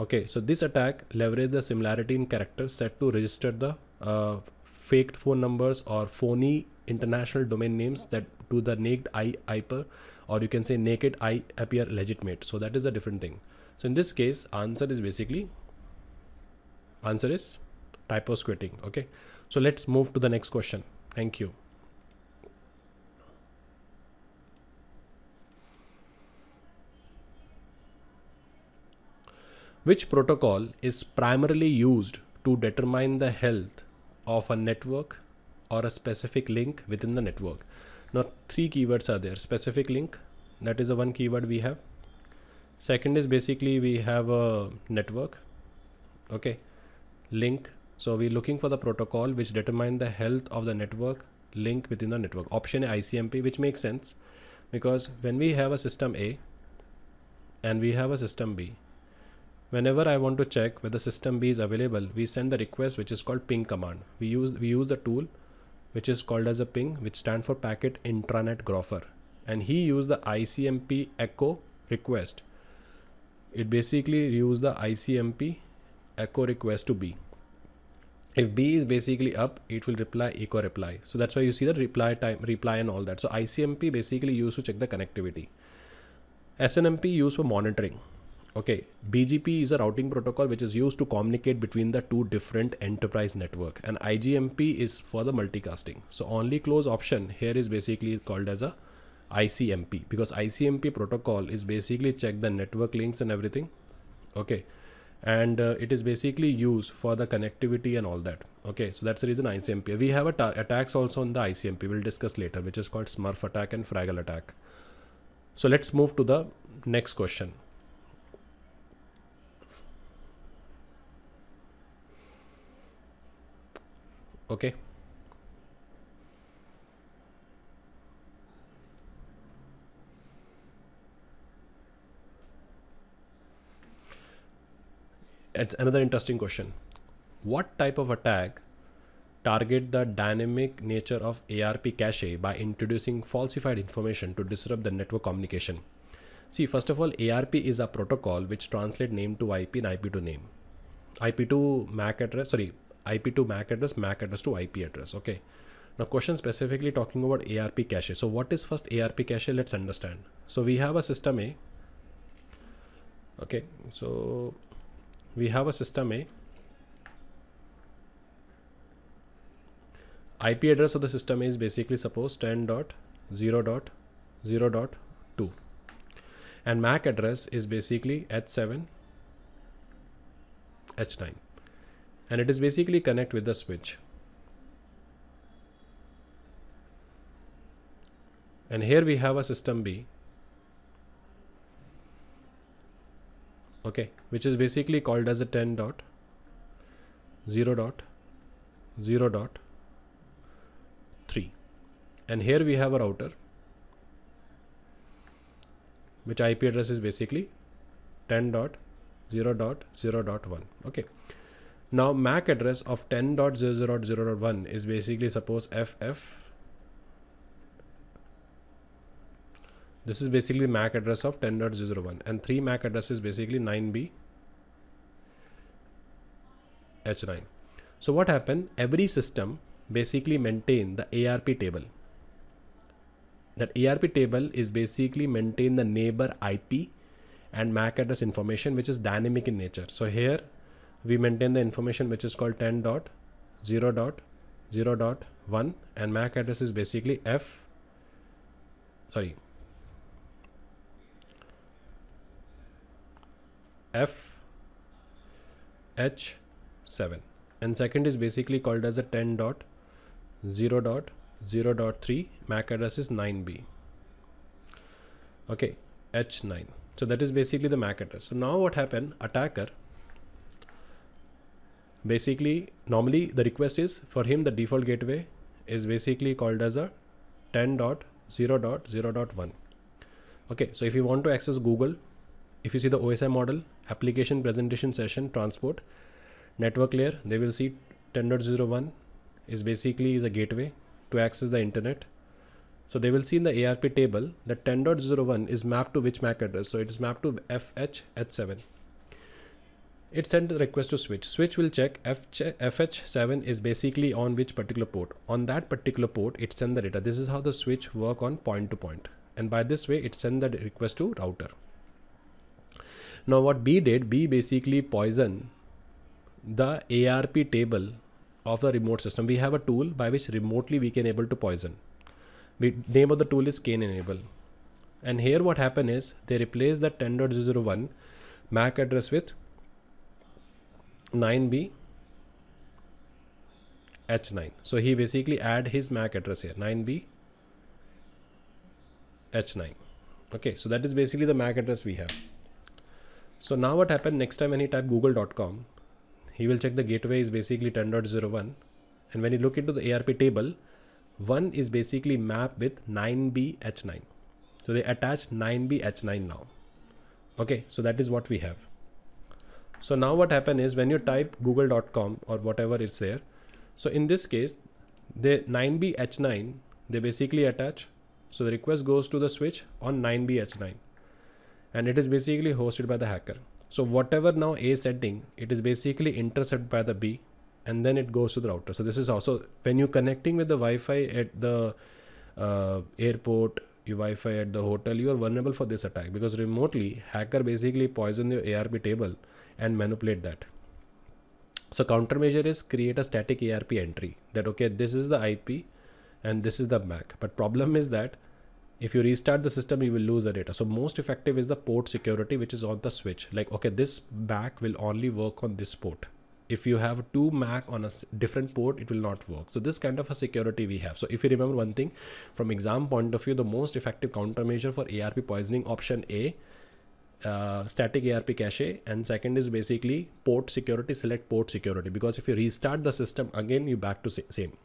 Okay, so this attack leverages the similarity in characters set to register the uh, faked phone numbers or phony international domain names that to the naked I I P, or you can say naked I appear legitimate. So that is a different thing. So in this case, answer is basically, answer is typosquatting. Okay, so let's move to the next question. Thank you. Which protocol is primarily used to determine the health of a network or a specific link within the network? Now three keywords are there. Specific link, that is the one keyword we have. Second is basically we have a network, okay, link. So we're looking for the protocol which determines the health of the network link within the network. Option A, I C M P, which makes sense because when we have a system A and we have a system B, whenever I want to check whether system B is available, we send the request which is called ping command. We use, we use the tool which is called as a ping, which stands for packet intranet grapher, and he used the I C M P echo request. It basically used the I C M P echo request to B. If B is basically up, it will reply echo reply. So that's why you see the reply time, reply and all that. So I C M P basically used to check the connectivity. S N M P used for monitoring. Okay, B G P is a routing protocol which is used to communicate between the two different enterprise network, and I G M P is for the multicasting. So only close option here is basically called as a I C M P, because I C M P protocol is basically check the network links and everything. Okay, and uh, it is basically used for the connectivity and all that. Okay, so that's the reason I C M P. We have a attacks also on the I C M P. We'll discuss later, which is called Smurf attack and Fraggle attack. So let's move to the next question. Okay. It's another interesting question. What type of attack target the dynamic nature of A R P cache by introducing falsified information to disrupt the network communication? See, first of all, A R P is a protocol which translates name to I P and I P to name. I P to M A C address, sorry. I P to M A C address, M A C address to I P address. Okay. Now question specifically talking about A R P cache. So what is first A R P cache? Let's understand. So we have a system A. Okay. So we have a system A. I P address of the system A is basically suppose ten dot zero dot zero dot two. And M A C address is basically H seven H nine. And it is basically connect with the switch. And here we have a system B. Okay, which is basically called as a 10 dot 0 dot zero dot three, and here we have a router which I P address is basically ten dot zero dot zero dot one. Okay, now M A C address of ten dot zero dot zero dot one is basically, suppose F F, this is basically M A C address of ten dot zero dot zero dot one, and three M A C address is basically nine B H nine. So what happened, every system basically maintain the A R P table. That A R P table is basically maintain the neighbor I P and M A C address information, which is dynamic in nature. So here we maintain the information which is called ten dot zero dot zero dot one, and M A C address is basically F, sorry, F H seven, and second is basically called as a ten dot zero dot zero dot three, M A C address is nine B, okay, H nine. So that is basically the M A C address. So now what happened, attacker basically, normally the request is for him, the default gateway is basically called as a ten dot zero dot zero dot one. Okay, so if you want to access Google, if you see the O S I model, application, presentation, session, transport, network layer, they will see ten dot zero dot one is basically is a gateway to access the internet. So they will see in the A R P table that ten dot zero dot one is mapped to which M A C address. So it is mapped to F H H seven. It sent the request to switch. Switch will check F H seven is basically on which particular port. On that particular port, it sent the data. This is how the switch work on point to point. And by this way, it sent the request to router. Now what B did, B basically poison the A R P table of the remote system. We have a tool by which remotely we can able to poison. The name of the tool is can enable. And here what happened is they replace the ten dot zero dot zero dot one M A C address with nine B H nine. So he basically add his M A C address here, nine B H nine. Okay, so that is basically the M A C address we have. So now what happened, next time when he type google dot com, he will check the gateway is basically ten dot zero dot zero dot one, and when you look into the A R P table, one is basically mapped with nine B H nine. So they attach nine B H nine now. Okay, so that is what we have. So now what happened is when you type google dot com or whatever is there, so in this case, the nine B H nine, they basically attach. So the request goes to the switch on nine B H nine, and it is basically hosted by the hacker. So whatever now A setting, it is basically intercepted by the B, and then it goes to the router. So this is also when you're connecting with the Wi-Fi at the uh, airport, your Wi-Fi at the hotel, you are vulnerable for this attack, because remotely hacker basically poison your A R P table and manipulate that. So countermeasure is create a static A R P entry that, okay, this is the I P and this is the M A C. But problem is that if you restart the system, you will lose the data. So most effective is the port security, which is on the switch. Like, okay, this M A C will only work on this port. If you have two M A C on a different port, it will not work. So this kind of a security we have. So if you remember one thing from exam point of view, the most effective countermeasure for A R P poisoning, option A, uh, static A R P cache. And second is basically port security, select port security, because if you restart the system again, you back to same.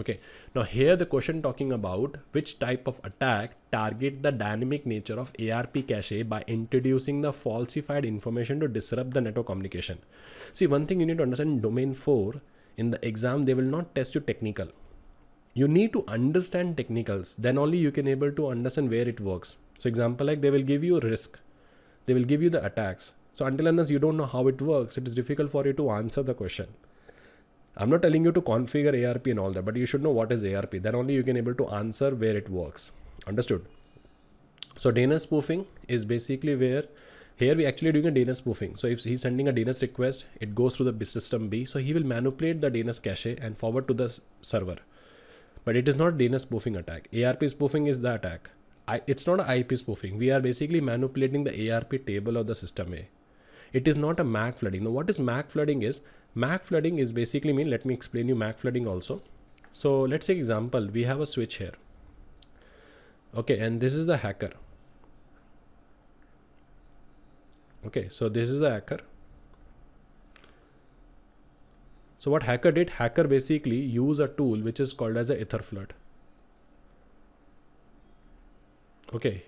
Okay. Now here the question talking about which type of attack target the dynamic nature of A R P cache by introducing the falsified information to disrupt the network communication. See, one thing you need to understand, domain four in the exam, they will not test you technical. You need to understand technicals. Then only you can able to understand where it works. So example, like they will give you risk. They will give you the attacks. So until unless you don't know how it works, it is difficult for you to answer the question. I'm not telling you to configure A R P and all that, but you should know what is A R P. Then only you can able to answer where it works. Understood? So D N S spoofing is basically where here we actually doing a D N S spoofing. So if he's sending a D N S request, it goes through the system B. So he will manipulate the D N S cache and forward to the server. But it is not D N S spoofing attack. A R P spoofing is the attack. I, it's not an I P spoofing. We are basically manipulating the A R P table of the system A. It is not a M A C flooding. Now what is M A C flooding is? M A C flooding is basically mean, let me explain you M A C flooding also. So let's take example, we have a switch here. Okay, and this is the hacker. Okay, so this is the hacker. So what hacker did, hacker basically used a tool which is called as a Etherflood. Okay.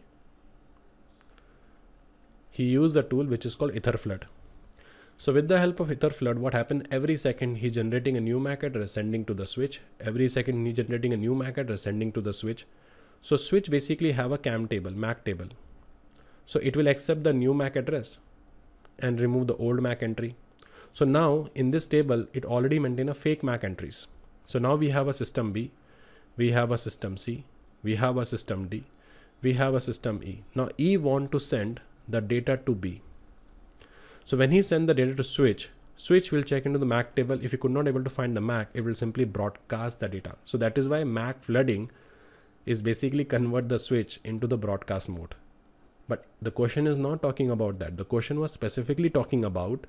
He used a tool which is called Etherflood. So with the help of Etherflood, what happened, every second he's generating a new M A C address sending to the switch. Every second he's generating a new M A C address sending to the switch. So switch basically have a C A M table, M A C table. So it will accept the new M A C address and remove the old M A C entry. So now in this table, it already maintains a fake M A C entries. So now we have a system B, we have a system C, we have a system D, we have a system E. Now E want to send the data to B. So when he send the data to switch, switch will check into the M A C table. If you could not able to find the M A C, it will simply broadcast the data. So that is why M A C flooding is basically convert the switch into the broadcast mode. But the question is not talking about that. The question was specifically talking about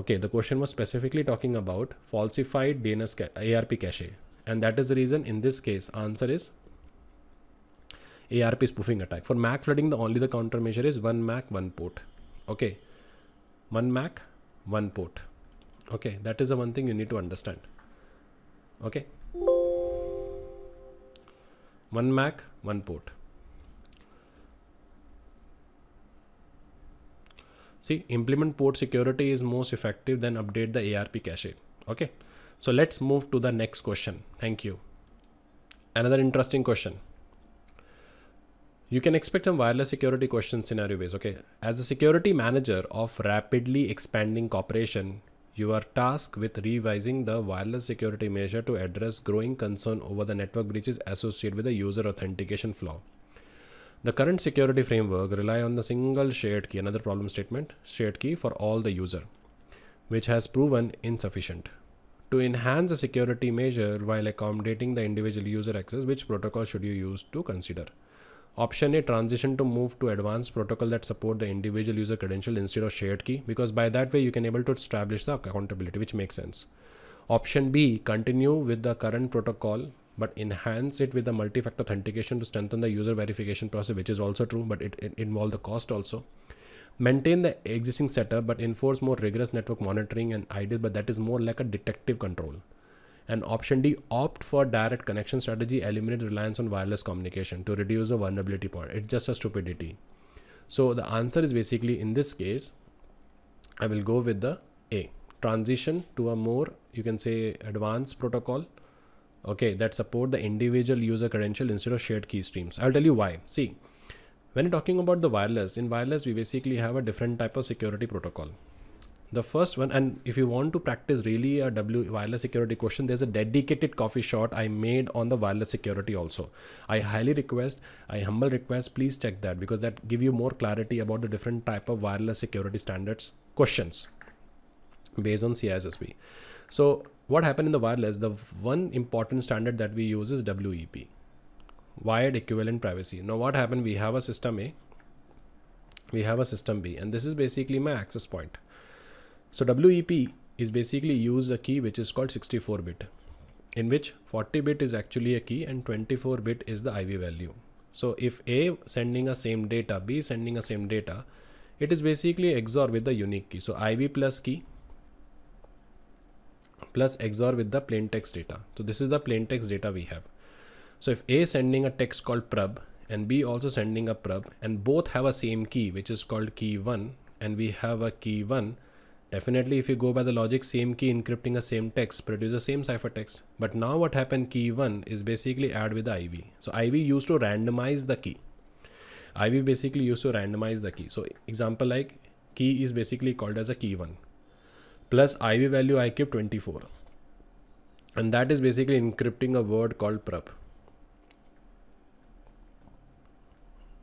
Okay, the question was specifically talking about falsified D N S ca- A R P cache. And that is the reason in this case, answer is A R P spoofing attack. For M A C flooding, the only the countermeasure is one M A C, one port. Okay, one M A C, one port. Okay, that is the one thing you need to understand. Okay, one M A C, one port. See, implement port security is most effective than update the A R P cache. Okay. So let's move to the next question. Thank you. Another interesting question. You can expect some wireless security questions scenario based. Okay. As the security manager of rapidly expanding corporation, you are tasked with revising the wireless security measure to address growing concern over the network breaches associated with the user authentication flaw. The current security framework relies on the single shared key, another problem statement, shared key for all the user, which has proven insufficient. To enhance the security measure while accommodating the individual user access, which protocol should you use to consider? Option A, transition to move to advanced protocol that support the individual user credential instead of shared key, because by that way you can able to establish the accountability, which makes sense. Option B, continue with the current protocol but enhance it with the multi-factor authentication to strengthen the user verification process, which is also true, but it, it involves the cost also. Maintain the existing setup, but enforce more rigorous network monitoring and ideal, but that is more like a detective control. And option D, opt for direct connection strategy, eliminate reliance on wireless communication to reduce the vulnerability point. It's just a stupidity. So the answer is basically in this case, I will go with the A, transition to a more, you can say, advanced protocol. Okay, that support the individual user credential instead of shared key streams. I'll tell you why. See, when you're talking about the wireless, in wireless, we basically have a different type of security protocol. The first one, and if you want to practice really a W wireless security question, there's a dedicated coffee shot I made on the wireless security also. I highly request, I humble request, please check that, because that give you more clarity about the different type of wireless security standards questions based on C I S S P. So what happened in the wireless, the one important standard that we use is W E P, Wired Equivalent Privacy. Now what happened, we have a system A, we have a system B, and this is basically my access point. So W E P is basically use a key which is called sixty-four bit, in which forty bit is actually a key and twenty-four bit is the I V value. So if A sending a same data, B sending a same data, it is basically X O R with the unique key. So I V plus key plus X O R with the plain text data. So this is the plain text data we have. So if A sending a text called prub and B also sending a prub, and both have a same key which is called key one, and we have a key one, definitely if you go by the logic, same key encrypting a same text produce the same ciphertext. But now what happened, key one is basically add with the I V. So I V used to randomize the key. I V basically used to randomize the key. So example like key is basically called as a key one. Plus I V value I keep twenty-four, and that is basically encrypting a word called prub.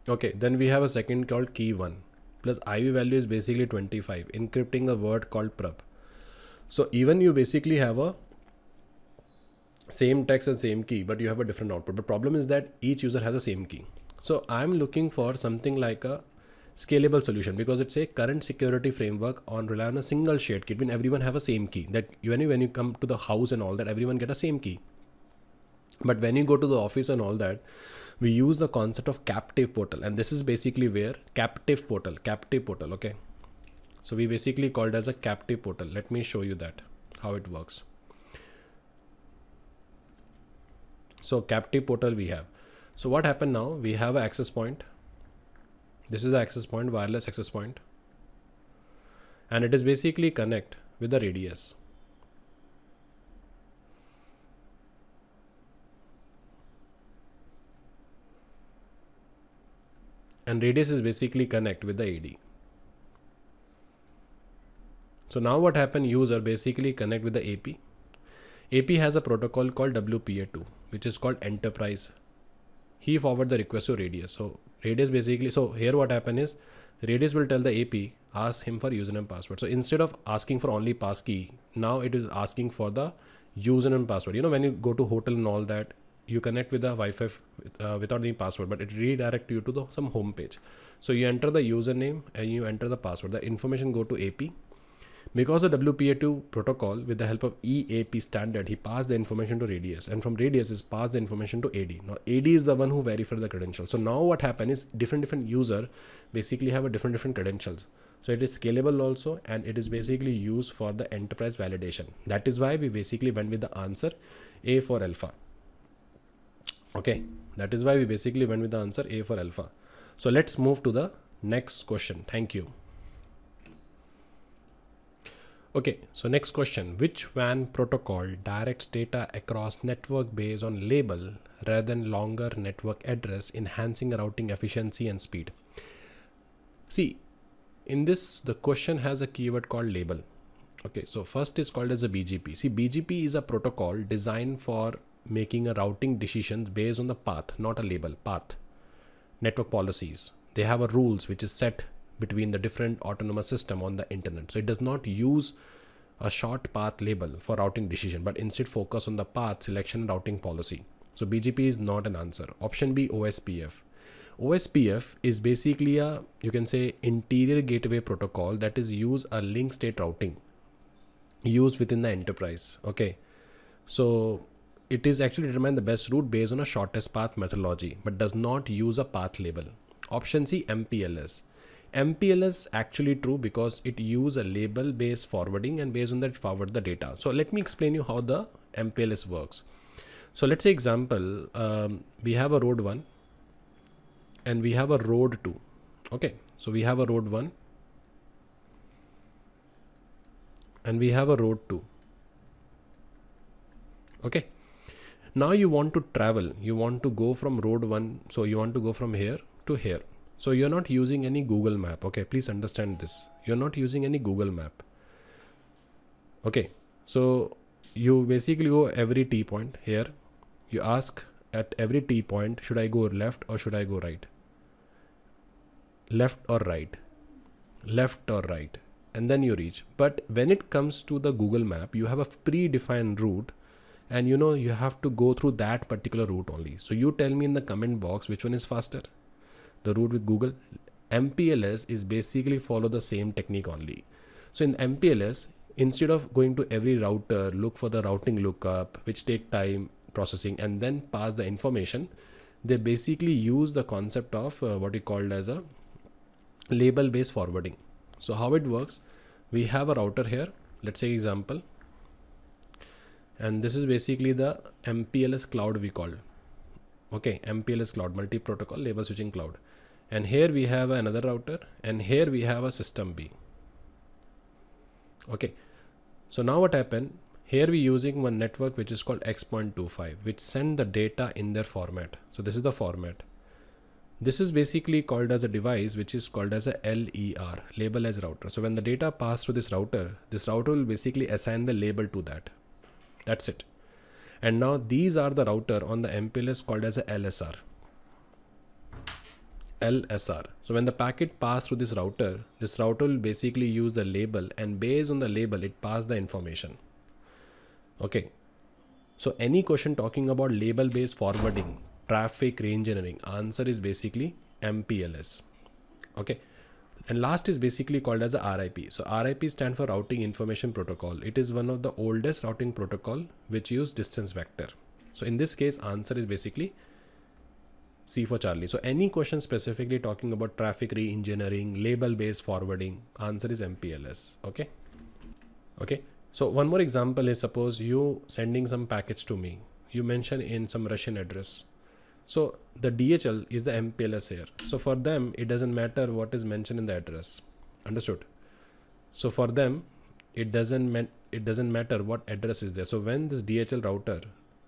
Okay, then we have a second called key one plus I V value is basically twenty-five, encrypting a word called prub. So even you basically have a same text and same key, but you have a different output. The problem is that each user has the same key. So I'm looking for something like a scalable solution, because it's a current security framework on rely on a single shared key. When everyone have a same key, that when you, when you come to the house and all that, everyone get a same key. But when you go to the office and all that, we use the concept of captive portal. And this is basically where captive portal, captive portal. Okay. So we basically called as a captive portal. Let me show you that how it works. So captive portal we have. So what happened now? We have an access point. This is the access point, wireless access point. And it is basically connect with the radius. And radius is basically connect with the A D. So now what happened, user basically connect with the A P. A P has a protocol called W P A two, which is called enterprise. He forward the request to radius. So radius basically, so here what happened is radius will tell the A P, ask him for username and password. So instead of asking for only pass key, now it is asking for the username and password. You know, when you go to hotel and all that, you connect with the Wi-Fi uh, without any password, but it redirects you to the, some home page. So you enter the username and you enter the password. The information go to A P. Because of W P A two protocol, with the help of E A P standard, he passed the information to radius, and from radius is passed the information to A D. Now A D is the one who verified the credentials. So now what happened is different different user basically have a different different credentials. So it is scalable also, and it is basically used for the enterprise validation. That is why we basically went with the answer A for alpha. Okay, that is why we basically went with the answer A for alpha. So let's move to the next question. Thank you. Okay, so next question, which W A N protocol directs data across network based on label rather than longer network address, enhancing routing efficiency and speed? See, in this, the question has a keyword called label. Okay, so first is called as a B G P. See, B G P is a protocol designed for making a routing decisions based on the path, not a label, path. Network policies, they have a rules which is set between the different autonomous system on the internet. So it does not use a short path label for routing decision, but instead focus on the path selection routing policy. So B G P is not an answer. Option B, O S P F. O S P F is basically a, you can say, interior gateway protocol that is use a link state routing used within the enterprise. Okay. So it is actually determine the best route based on a shortest path methodology, but does not use a path label. Option C, M P L S. M P L S actually true because it use a label based forwarding, and based on that forward the data. So let me explain you how the M P L S works. So let's say example, um, we have a road one and we have a road two. Okay. So we have a road one and we have a road two. Okay. Now you want to travel, you want to go from road one. So you want to go from here to here. So you're not using any Google map. Okay, please understand this. You're not using any Google map. Okay, so you basically go every T point here. You ask at every T point, should I go left or should I go right? Left or right? Left or right? And then you reach. But when it comes to the Google map, you have a predefined route. And you know, you have to go through that particular route only. So you tell me in the comment box, which one is faster? The route with Google. M P L S is basically follow the same technique only. So in M P L S, instead of going to every router, look for the routing lookup, which take time processing and then pass the information, they basically use the concept of uh, what we called as a label based forwarding. So how it works, we have a router here, let's say example, and this is basically the M P L S cloud we call. Okay, M P L S cloud, multi protocol label switching cloud. And here we have another router, and here we have a system B. Okay, so now what happened here, we using one network which is called X point two five, which send the data in their format. So this is the format. This is basically called as a device which is called as a L E R, label as router. So when the data pass through this router, this router will basically assign the label to that. That's it. And now these are the router on the M P L S called as a L S R. L S R. So when the packet passed through this router, this router will basically use the label, and based on the label, it passed the information. Okay. So any question talking about label based forwarding, traffic reengineering, answer is basically M P L S. Okay. And last is basically called as a R I P. So R I P stands for Routing Information Protocol. It is one of the oldest routing protocol which use distance vector. So in this case, answer is basically C for Charlie. So any question specifically talking about traffic re-engineering, label based forwarding, answer is M P L S. Okay. Okay. So one more example is, suppose you sending some package to me. you mention in some Russian address. So the D H L is the M P L S here. So for them, it doesn't matter what is mentioned in the address. Understood? So for them, it doesn't it doesn't matter what address is there. So when this D H L router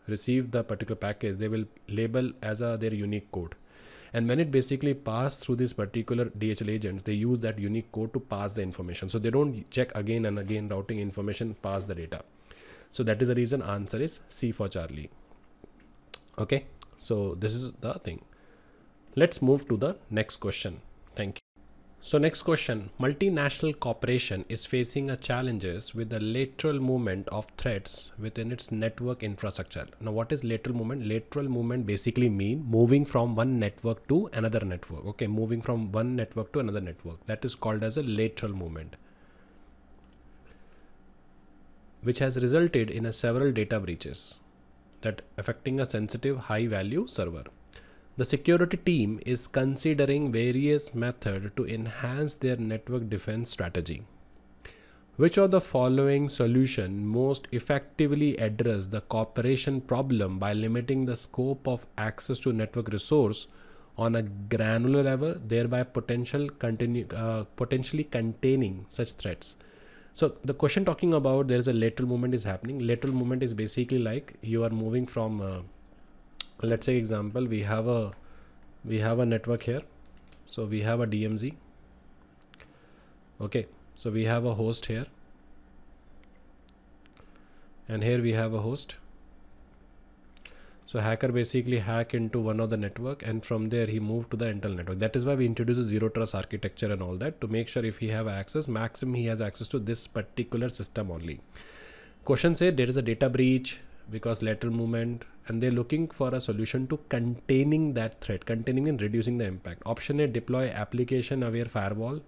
receives the particular package, they will label as a their unique code. And when it basically passes through this particular D H L agents, they use that unique code to pass the information. So they don't check again and again routing information, pass the data. So that is the reason answer is C for Charlie. Okay. So this is the thing. Let's move to the next question. Thank you. So next question, multinational corporation is facing a challenges with the lateral movement of threads within its network infrastructure. Now what is lateral movement? Lateral movement basically mean moving from one network to another network. Okay. Moving from one network to another network. That is called as a lateral movement, which has resulted in a several data breaches that affecting a sensitive high value server. The security team is considering various methods to enhance their network defense strategy. Which of the following solution most effectively address the corporation problem by limiting the scope of access to network resource on a granular level, thereby potential continue, uh, potentially containing such threats? So the question talking about there is a lateral movement is happening. Lateral movement is basically like you are moving from, uh, let's say example, we have a, we have a network here. So we have a D M Z. Okay. So we have a host here. And here we have a host. So hacker basically hack into one of the network and from there he moved to the internal network. That is why we introduce a zero trust architecture and all that to make sure if he have access, maximum he has access to this particular system only. Question say there is a data breach because lateral movement and they're looking for a solution to containing that threat, containing and reducing the impact. Option A, deploy application aware firewall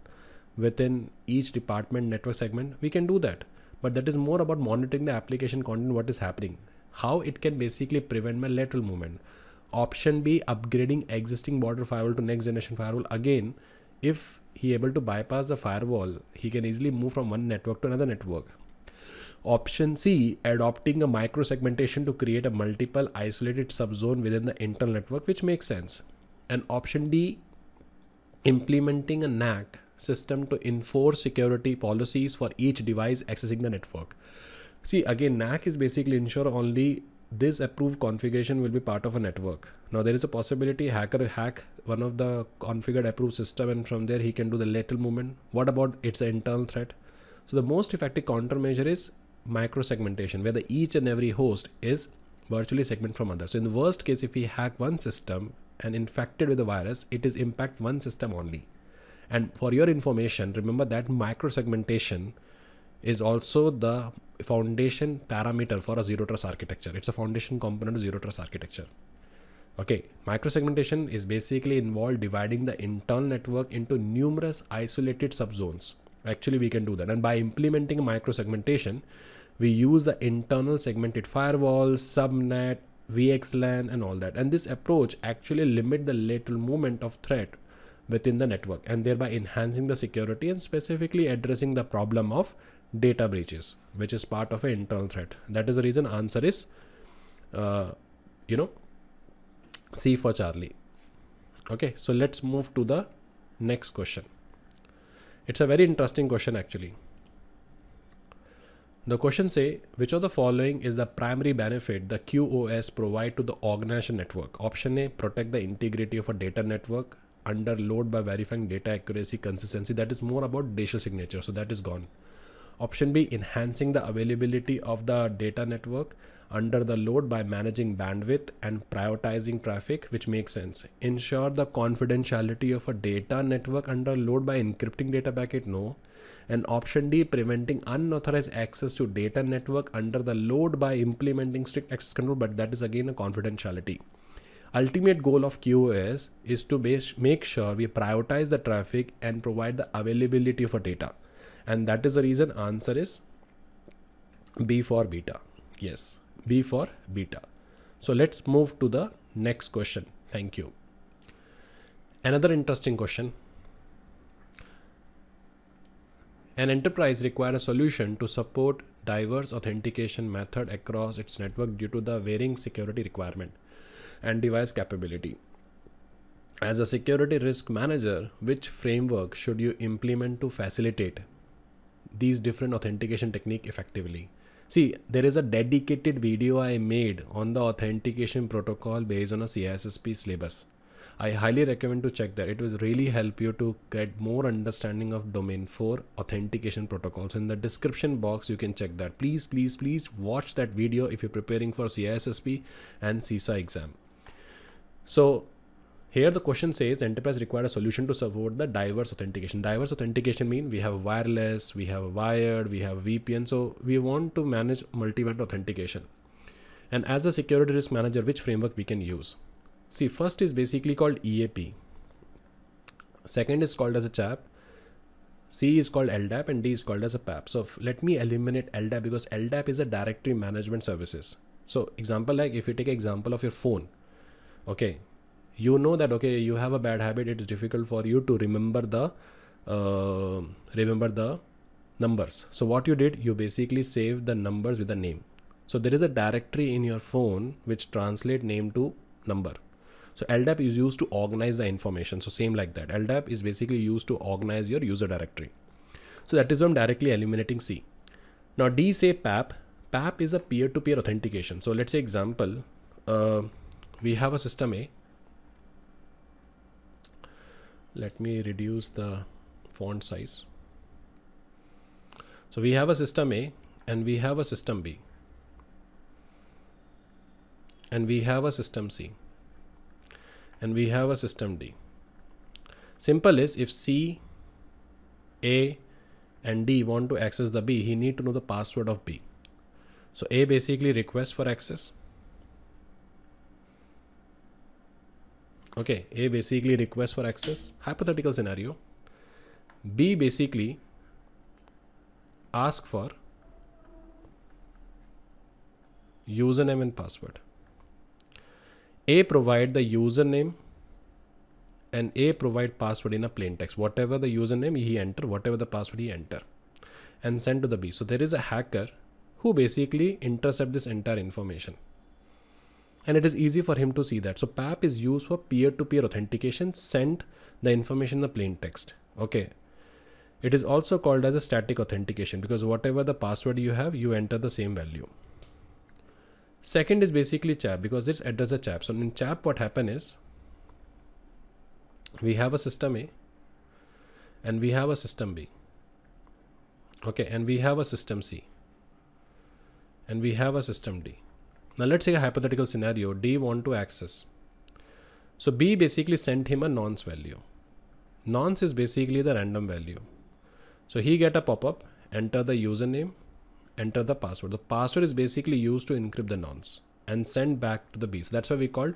within each department network segment. We can do that, but that is more about monitoring the application content, what is happening, how it can basically prevent my lateral movement. Option B, upgrading existing border firewall to next generation firewall. Again, if he able to bypass the firewall, he can easily move from one network to another network. Option C, adopting a micro segmentation to create a multiple isolated subzone within the internal network, which makes sense. And option D, implementing a N A C system to enforce security policies for each device accessing the network. See, again, N A C is basically ensure only this approved configuration will be part of a network. Now there is a possibility hacker hack one of the configured approved system and from there he can do the lateral movement. What about it's an internal threat? So the most effective countermeasure is micro segmentation, where the each and every host is virtually segment from others. So in the worst case, if we hack one system and infected with a virus, it is impact one system only. And for your information, remember that micro segmentation is also the foundation parameter for a zero trust architecture. It's a foundation component of zero trust architecture. Okay. Microsegmentation is basically involved dividing the internal network into numerous isolated subzones. Actually, we can do that. And by implementing microsegmentation, we use the internal segmented firewall, subnet, V X LAN and all that. And this approach actually limit the lateral movement of threat within the network and thereby enhancing the security and specifically addressing the problem of data breaches, which is part of an internal threat. That is the reason answer is, uh, you know, C for Charlie. Okay. So let's move to the next question. It's a very interesting question. Actually, the question say, which of the following is the primary benefit the Q O S provide to the organization network? Option A, protect the integrity of a data network under load by verifying data accuracy, consistency. That is more about digital signature. So that is gone. Option B, enhancing the availability of the data network under the load by managing bandwidth and prioritizing traffic, which makes sense. Ensure the confidentiality of a data network under load by encrypting data packet. No. And option D, preventing unauthorized access to data network under the load by implementing strict access control. But that is again a confidentiality. Ultimate goal of Q O S is to base, make sure we prioritize the traffic and provide the availability for data. And that is the reason answer is B for beta. Yes, B for beta. So let's move to the next question. Thank you. Another interesting question. An enterprise requires a solution to support diverse authentication method across its network due to the varying security requirement and device capability. As a security risk manager, which framework should you implement to facilitate these different authentication techniques effectively? See, there is a dedicated video I made on the authentication protocol based on a C I S S P syllabus. I highly recommend to check that. It will really help you to get more understanding of domain four authentication protocols. In the description box, you can check that. Please, please, please watch that video if you're preparing for C I S S P and C I S A exam. So here the question says enterprise required a solution to support the diverse authentication. Diverse authentication means we have wireless, we have wired, we have V P N. So we want to manage multi-vendor authentication. And as a security risk manager, which framework we can use? See, first is basically called E A P. Second is called as a CHAP. C is called L D A P and D is called as a PAP. So let me eliminate L D A P because L D A P is a directory management services. So example, like if you take example of your phone, okay. You know that, okay, you have a bad habit. It's difficult for you to remember the, uh, remember the numbers. So what you did, you basically saved the numbers with a name. So there is a directory in your phone, which translate name to number. So L D A P is used to organize the information. So same like that. L D A P is basically used to organize your user directory. So that is why I'm directly eliminating C. Now D say PAP. PAP is a peer to peer authentication. So let's say example, uh, we have a system A. Let me reduce the font size. So we have a system A and we have a system B and we have a system C and we have a system D. Simple is if C, A and D want to access the B, he need to know the password of B. So A basically requests for access. Okay, A basically requests for access, hypothetical scenario. B basically asks for username and password. A provide the username and A provide password in a plain text. Whatever the username he enter, whatever the password he enter and send to the B. So there is a hacker who basically intercept this entire information. And it is easy for him to see that. So PAP is used for peer-to-peer authentication, send the information in the plain text. Okay. It is also called as a static authentication because whatever the password you have, you enter the same value. Second is basically CHAP because this addresses a CHAP. So in CHAP, what happen is we have a system A and we have a system B. Okay. And we have a system C and we have a system D. Now let's say a hypothetical scenario, D want to access. So B basically sent him a nonce value. Nonce is basically the random value. So he get a pop-up, enter the username, enter the password. The password is basically used to encrypt the nonce and send back to the B. So that's why we called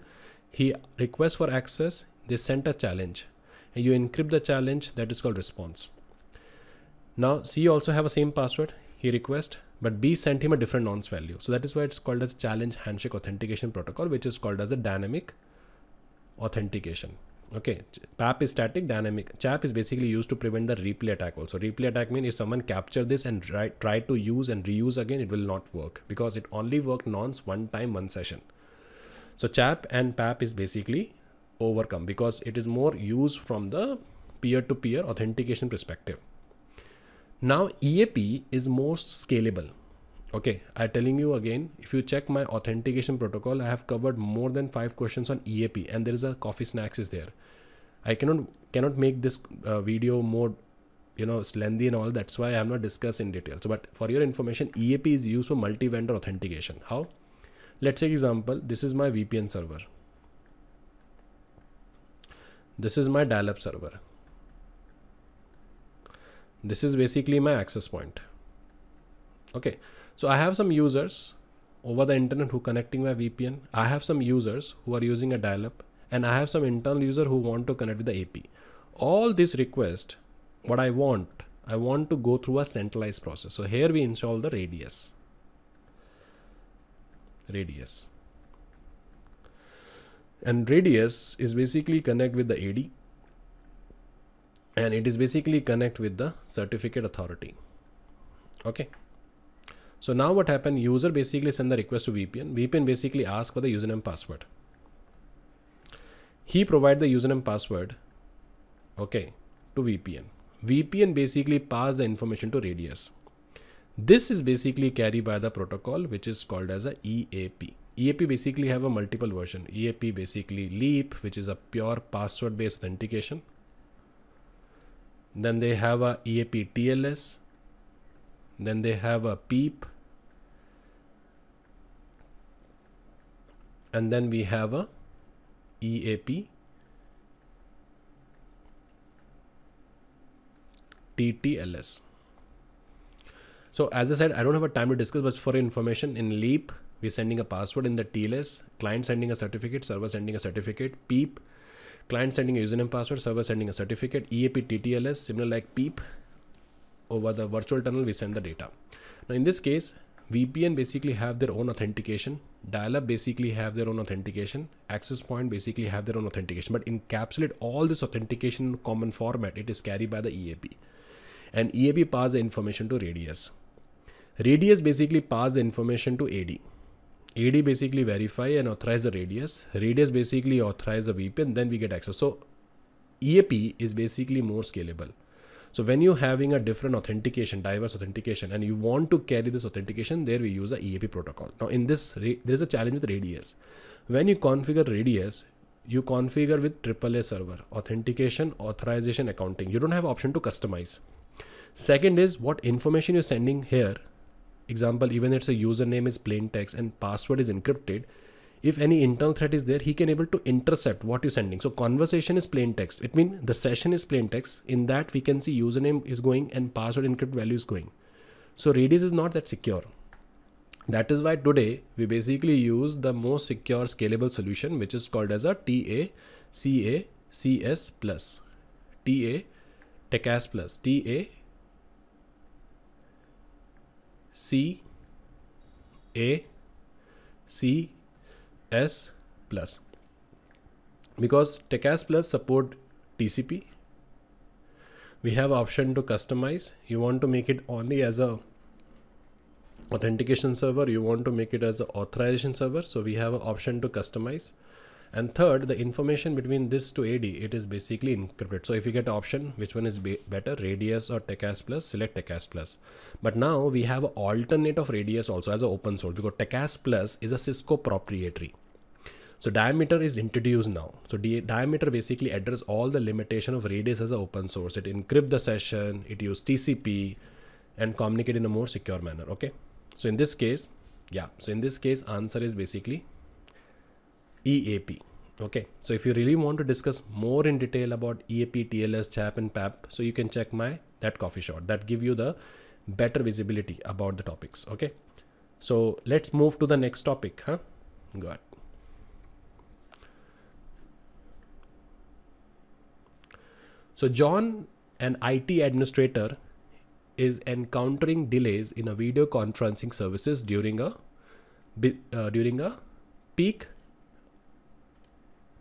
he requests for access. They sent a challenge and you encrypt the challenge, that is called response. Now C also have a same password. He requests, but B sent him a different nonce value. So that is why it's called as challenge handshake authentication protocol, which is called as a dynamic authentication. Okay. PAP is static, dynamic. CHAP is basically used to prevent the replay attack also. Replay attack means if someone capture this and try, try to use and reuse again, it will not work because it only worked nonce one time, one session. So CHAP and PAP is basically overcome because it is more used from the peer-to-peer authentication perspective. Now E A P is most scalable. Okay. I'm telling you again, if you check my authentication protocol, I have covered more than five questions on E A P and there is a coffee snacks is there. I cannot, cannot make this uh, video more, you know, lengthy and all. That's why I'm not discussing in detail. So, but for your information, E A P is used for multi-vendor authentication. How? Let's say example, this is my V P N server. This is my dial-up server. This is basically my access point. Okay. So I have some users over the internet who connecting my V P N. I have some users who are using a dial-up and I have some internal user who want to connect with the A P. All these requests, what I want, I want to go through a centralized process. So here we install the RADIUS. RADIUS. And RADIUS is basically connect with the A D. And it is basically connect with the certificate authority. Okay. So now what happened, user basically send the request to V P N. V P N basically asks for the username password. He provide the username password, okay, to V P N. V P N basically pass the information to RADIUS. This is basically carried by the protocol which is called as a E A P. E A P basically have a multiple version. E A P basically LEAP, which is a pure password based authentication. Then they have a E A P T L S. Then they have a PEEP. And then we have a E A P T T L S. So as I said, I don't have a time to discuss, but for information, in LEAP, we're sending a password. In the T L S, client sending a certificate, server sending a certificate. PEEP, client sending a username password, server sending a certificate. E A P T T L S, similar like PEEP, over the virtual tunnel, we send the data. Now in this case, V P N basically have their own authentication. Dial-up basically have their own authentication. Access point basically have their own authentication. But encapsulate all this authentication in common format. It is carried by the E A P. And E A P pass the information to RADIUS. RADIUS basically pass the information to A D. A D basically verify and authorize the RADIUS. RADIUS basically authorize the V P N, then we get access. So E A P is basically more scalable. So when you're having a different authentication, diverse authentication, and you want to carry this authentication, there we use a E A P protocol. Now in this, there is a challenge with RADIUS. When you configure RADIUS, you configure with triple A server, authentication, authorization, accounting. You don't have option to customize. Second is what information you're sending here. Example, even if it's a username is plain text and password is encrypted, if any internal threat is there, he can able to intercept what you're sending. So conversation is plain text. It means the session is plain text. In that we can see username is going and password encrypt value is going. So RADIUS is not that secure. That is why today we basically use the most secure scalable solution, which is called as a T A C A C S plus, T A C A C S plus, T A C A C S plus, because TACACS plus support T C P. We have option to customize. You want to make it only as a authentication server, you want to make it as an authorization server, so we have an option to customize. And third, the information between this to A D, it is basically encrypted. So if you get option, which one is better, RADIUS or TACACS plus, select TACACS plus. But now we have an alternate of RADIUS also as an open source, because TACACS plus is a Cisco proprietary. So diameter is introduced now. So di diameter basically address all the limitation of RADIUS as an open source. It encrypt the session, it use T C P and communicate in a more secure manner. Okay. So in this case, yeah. So in this case, answer is basically E A P. Okay, so if you really want to discuss more in detail about E A P, T L S, CHAP and PAP, so you can check my that coffee shop that give you the better visibility about the topics. Okay, so let's move to the next topic. Huh? Go ahead. So John, an I T administrator, is encountering delays in a video conferencing services during a uh, during a peak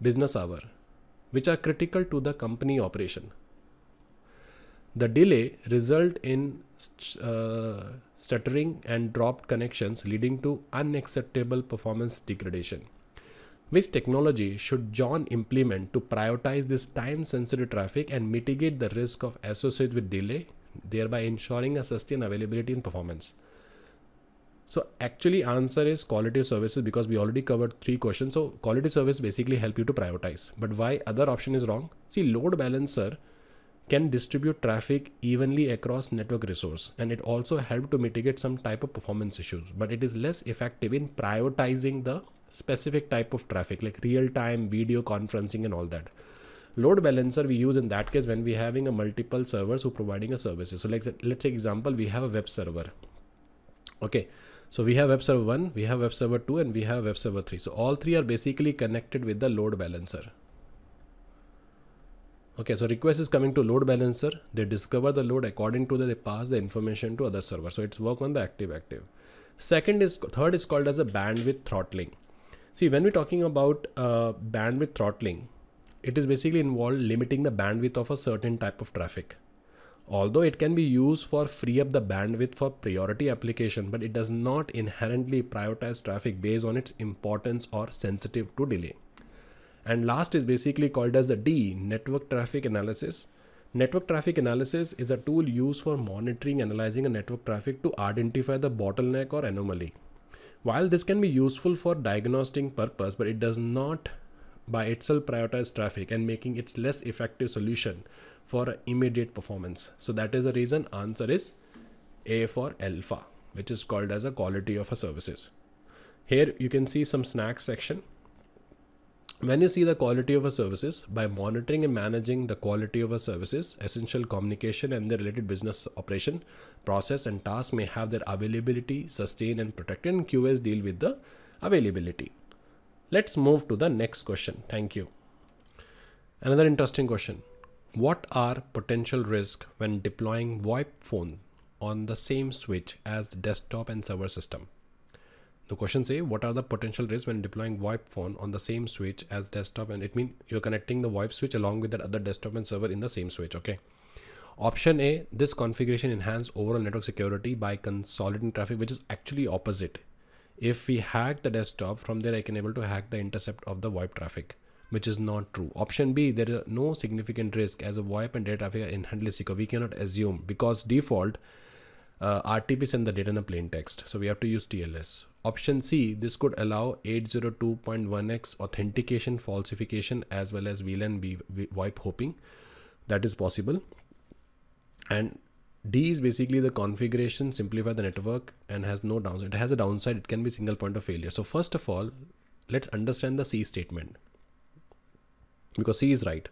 business hour, which are critical to the company operation. The delay result in uh, stuttering and dropped connections, leading to unacceptable performance degradation. Which technology should John implement to prioritize this time-sensitive traffic and mitigate the risk of associated with delay, thereby ensuring a sustained availability and performance? So actually answer is quality of services, because we already covered three questions. So quality service basically help you to prioritize. But why other option is wrong? See, load balancer can distribute traffic evenly across network resource, and it also help to mitigate some type of performance issues, but it is less effective in prioritizing the specific type of traffic like real time, video conferencing and all that. Load balancer we use in that case when we having a multiple servers who providing a services. So like, let's say example, we have a web server. Okay. So we have web server one, we have web server two, and we have web server three. So all three are basically connected with the load balancer. Okay, so request is coming to load balancer. They discover the load. According to that, they pass the information to other server. So it's work on the active active. Second is, third is called as a bandwidth throttling. See, when we're talking about uh, bandwidth throttling, it is basically involved limiting the bandwidth of a certain type of traffic. Although it can be used for free up the bandwidth for priority application, but it does not inherently prioritize traffic based on its importance or sensitive to delay. And last is basically called as the D, network traffic analysis. Network traffic analysis is a tool used for monitoring, analyzing a network traffic to identify the bottleneck or anomaly. While this can be useful for diagnostic purpose, but it does not by itself prioritize traffic and making it less effective solution for immediate performance. So that is the reason answer is A for alpha, which is called as a quality of a services. Here you can see some snack section. When you see the quality of a services, by monitoring and managing the quality of a services, essential communication and the related business operation, process and task may have their availability, sustain and protect, and Q S deal with the availability. Let's move to the next question. Thank you. Another interesting question. What are potential risks when deploying VoIP phone on the same switch as desktop and server system? The question say, what are the potential risks when deploying VoIP phone on the same switch as desktop? And it means you're connecting the VoIP switch along with that other desktop and server in the same switch. Okay. Option A, this configuration enhances overall network security by consolidating traffic, which is actually opposite. If we hack the desktop, from there I can able to hack the intercept of the VoIP traffic, which is not true. Option B, there are no significant risk as a VoIP and data traffic are inherently secure. We cannot assume because default uh, R T P send the data in a plain text. So we have to use T L S. Option C, this could allow eight oh two dot one x authentication falsification as well as V LAN VoIP hopping. That is possible. And D is basically the configuration simplify the network and has no downside. It has a downside. It can be single point of failure. So first of all, let's understand the C statement, because C is right.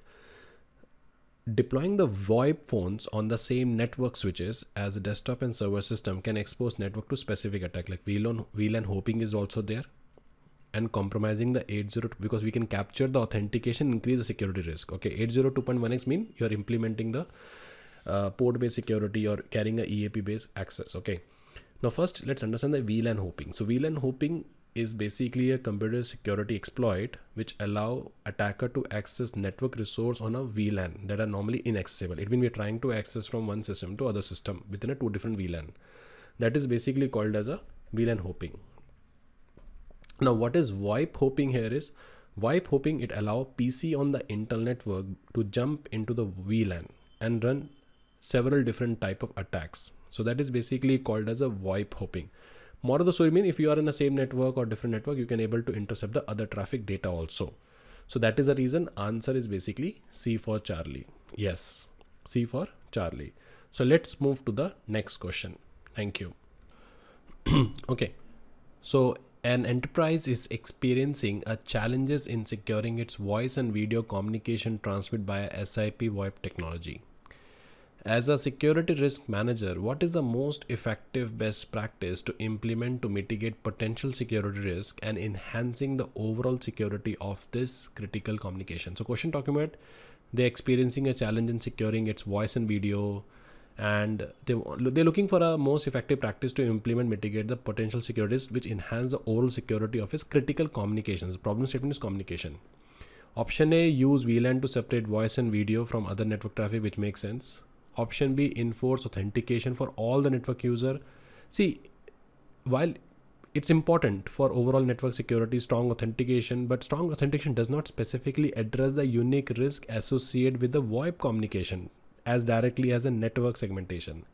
Deploying the VoIP phones on the same network switches as a desktop and server system can expose network to specific attack, like V LAN, V LAN hopping is also there, and compromising the eight oh two, because we can capture the authentication, increase the security risk. Okay, eight oh two dot one x mean you're implementing the uh, port based security or carrying a E A P based access. Okay. Now first let's understand the V LAN hopping. So V LAN hopping is basically a computer security exploit which allow attacker to access network resource on a V LAN that are normally inaccessible. It means we're trying to access from one system to other system within a two different V LAN. That is basically called as a V LAN hopping. Now what is VoIP hopping here is, VoIP hopping, it allow P C on the internal network to jump into the V LAN and run several different type of attacks. So that is basically called as a VoIP hopping. More of the story mean if you are in the same network or different network, you can able to intercept the other traffic data also. So that is the reason answer is basically C for Charlie. Yes, C for Charlie. So let's move to the next question. Thank you. Okay. So an enterprise is experiencing a challenges in securing its voice and video communication transmit by a S I P VoIP technology. As a security risk manager, what is the most effective best practice to implement to mitigate potential security risk and enhancing the overall security of this critical communication? So question talking about they're experiencing a challenge in securing its voice and video, and they, they're looking for a most effective practice to implement, mitigate the potential security risk, which enhance the overall security of its critical communications. The problem statement is communication. Option A, use V LAN to separate voice and video from other network traffic, which makes sense. Option B, enforce authentication for all the network user. See, while it's important for overall network security, strong authentication, but strong authentication does not specifically address the unique risk associated with the VoIP communication as directly as a network segmentation.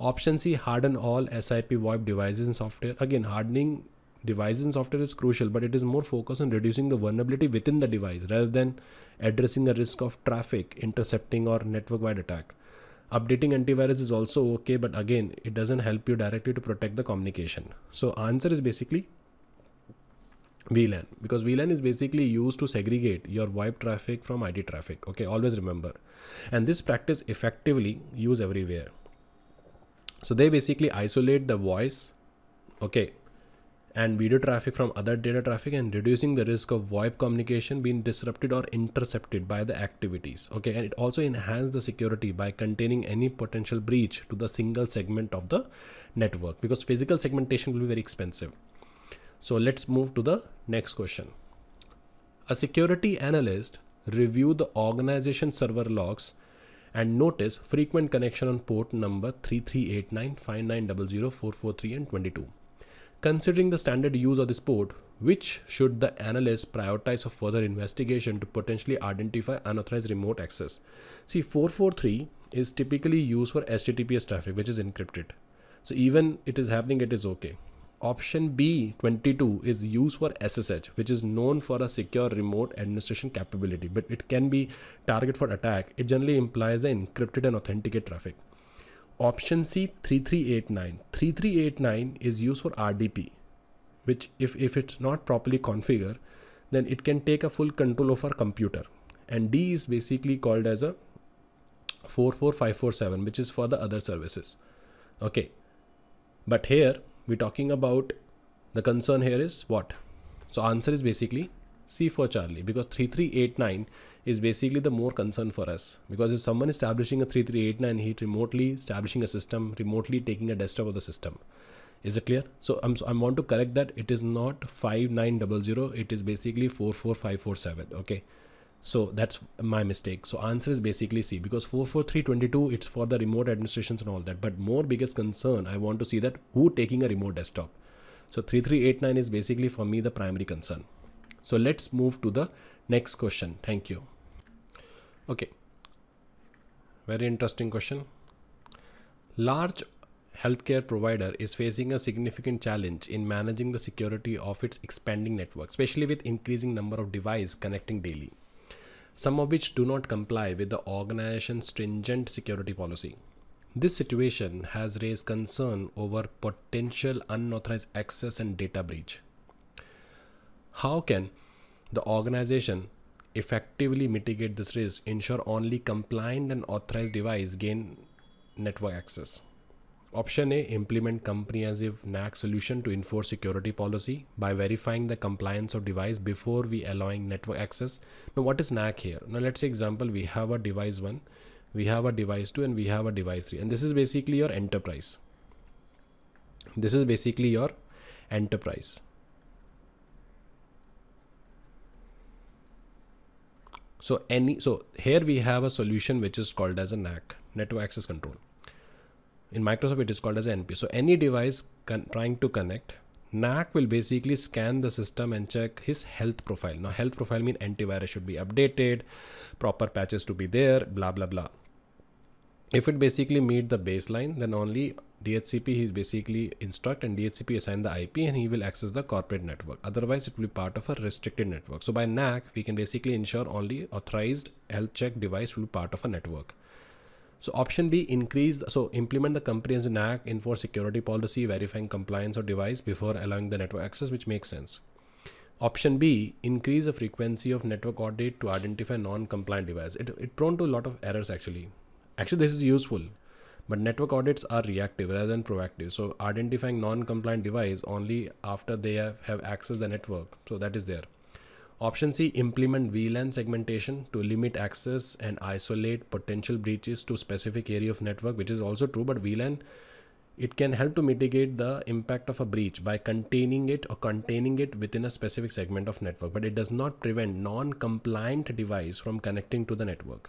Option C, harden all S I P VoIP devices and software. Again, hardening devices and software is crucial, but it is more focused on reducing the vulnerability within the device rather than addressing the risk of traffic intercepting or network-wide attack. Updating antivirus is also okay, but again, it doesn't help you directly to protect the communication. So answer is basically V LAN, because V LAN is basically used to segregate your VoIP traffic from I D traffic. Okay, always remember. And this practice effectively used everywhere. So they basically isolate the voice, okay, and video traffic from other data traffic and reducing the risk of VoIP communication being disrupted or intercepted by the activities. Okay, and it also enhances the security by containing any potential breach to the single segment of the network, because physical segmentation will be very expensive. So let's move to the next question. A security analyst review the organization server logs and notice frequent connection on port number three three eight nine, five nine zero zero, four four three and twenty-two. Considering the standard use of this port, which should the analyst prioritize for further investigation to potentially identify unauthorized remote access? See, four four three is typically used for H T T P S traffic, which is encrypted. So even it is happening, it is okay. Option B, twenty-two, is used for S S H, which is known for a secure remote administration capability, but it can be target for attack. It generally implies the encrypted and authenticate traffic. Option C, three three eight nine. three three eight nine is used for R D P, which if, if it's not properly configured, then it can take a full control of our computer. And D is basically called as a four four five four seven, which is for the other services. Okay. But here, we're talking about the concern here is what? So answer is basically C for Charlie, because three three eight nine is basically the more concern for us, because if someone is establishing a three three eight nine, he's remotely establishing a system, remotely taking a desktop of the system. Is it clear? So I'm, I want to correct that. It is not five nine zero zero. It is basically four four five four seven. Okay. So that's my mistake. So answer is basically C, because four four three twenty-two, it's for the remote administrations and all that. But more biggest concern, I want to see that who taking a remote desktop. So three three eight nine is basically for me the primary concern. So let's move to the next question. Thank you. Okay. Very interesting question. Large healthcare provider is facing a significant challenge in managing the security of its expanding network, especially with increasing number of devices connecting daily, some of which do not comply with the organization's stringent security policy. This situation has raised concern over potential unauthorized access and data breach. How can the organization effectively mitigate this risk, ensure only compliant and authorized devices gain network access? Option A, implement comprehensive N A C solution to enforce security policy by verifying the compliance of device before we allowing network access. Now what is N A C here? Now let's say example, we have a device one, we have a device two, and we have a device three. And this is basically your enterprise. This is basically your enterprise. So any, so here we have a solution which is called as a N A C, network access control. In Microsoft, it is called as N P. So any device trying to connect, N A C will basically scan the system and check his health profile. Now health profile means antivirus should be updated, proper patches to be there, blah, blah, blah. If it basically meet the baseline, then only D H C P he is basically instruct, and D H C P assign the I P and he will access the corporate network. Otherwise, it will be part of a restricted network. So by N A C, we can basically ensure only authorized health check device will be part of a network. So option B, increase, so implement the comprehensive N A C, enforce security policy, verifying compliance of device before allowing the network access, which makes sense. Option B, increase the frequency of network audit to identify non-compliant device. It, it prone to a lot of errors actually. Actually, this is useful, but network audits are reactive rather than proactive. So identifying non-compliant device only after they have, have accessed the network. So that is there. Option C, implement V LAN segmentation to limit access and isolate potential breaches to specific area of network, which is also true, but V LAN, it can help to mitigate the impact of a breach by containing it or containing it within a specific segment of network, but it does not prevent non-compliant device from connecting to the network.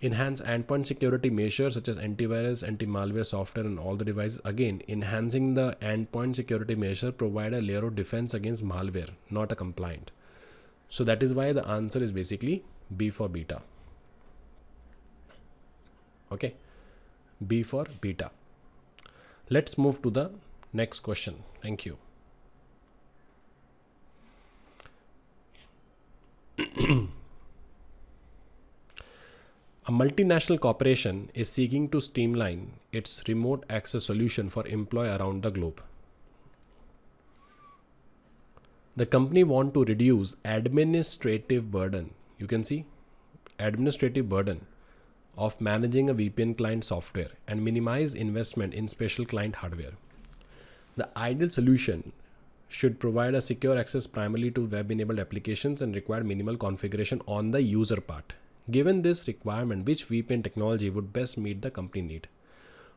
Enhance endpoint security measures such as antivirus, anti-malware software and all the devices. Again, enhancing the endpoint security measure provide a layer of defense against malware, not a compliant. So that is why the answer is basically B for beta. Okay. B for beta. Let's move to the next question. Thank you. A multinational corporation is seeking to streamline its remote access solution for employees around the globe. The company want to reduce administrative burden. You can see administrative burden of managing a V P N client software and minimize investment in special client hardware. The ideal solution should provide a secure access primarily to web-enabled applications and require minimal configuration on the user part. Given this requirement, which V P N technology would best meet the company need?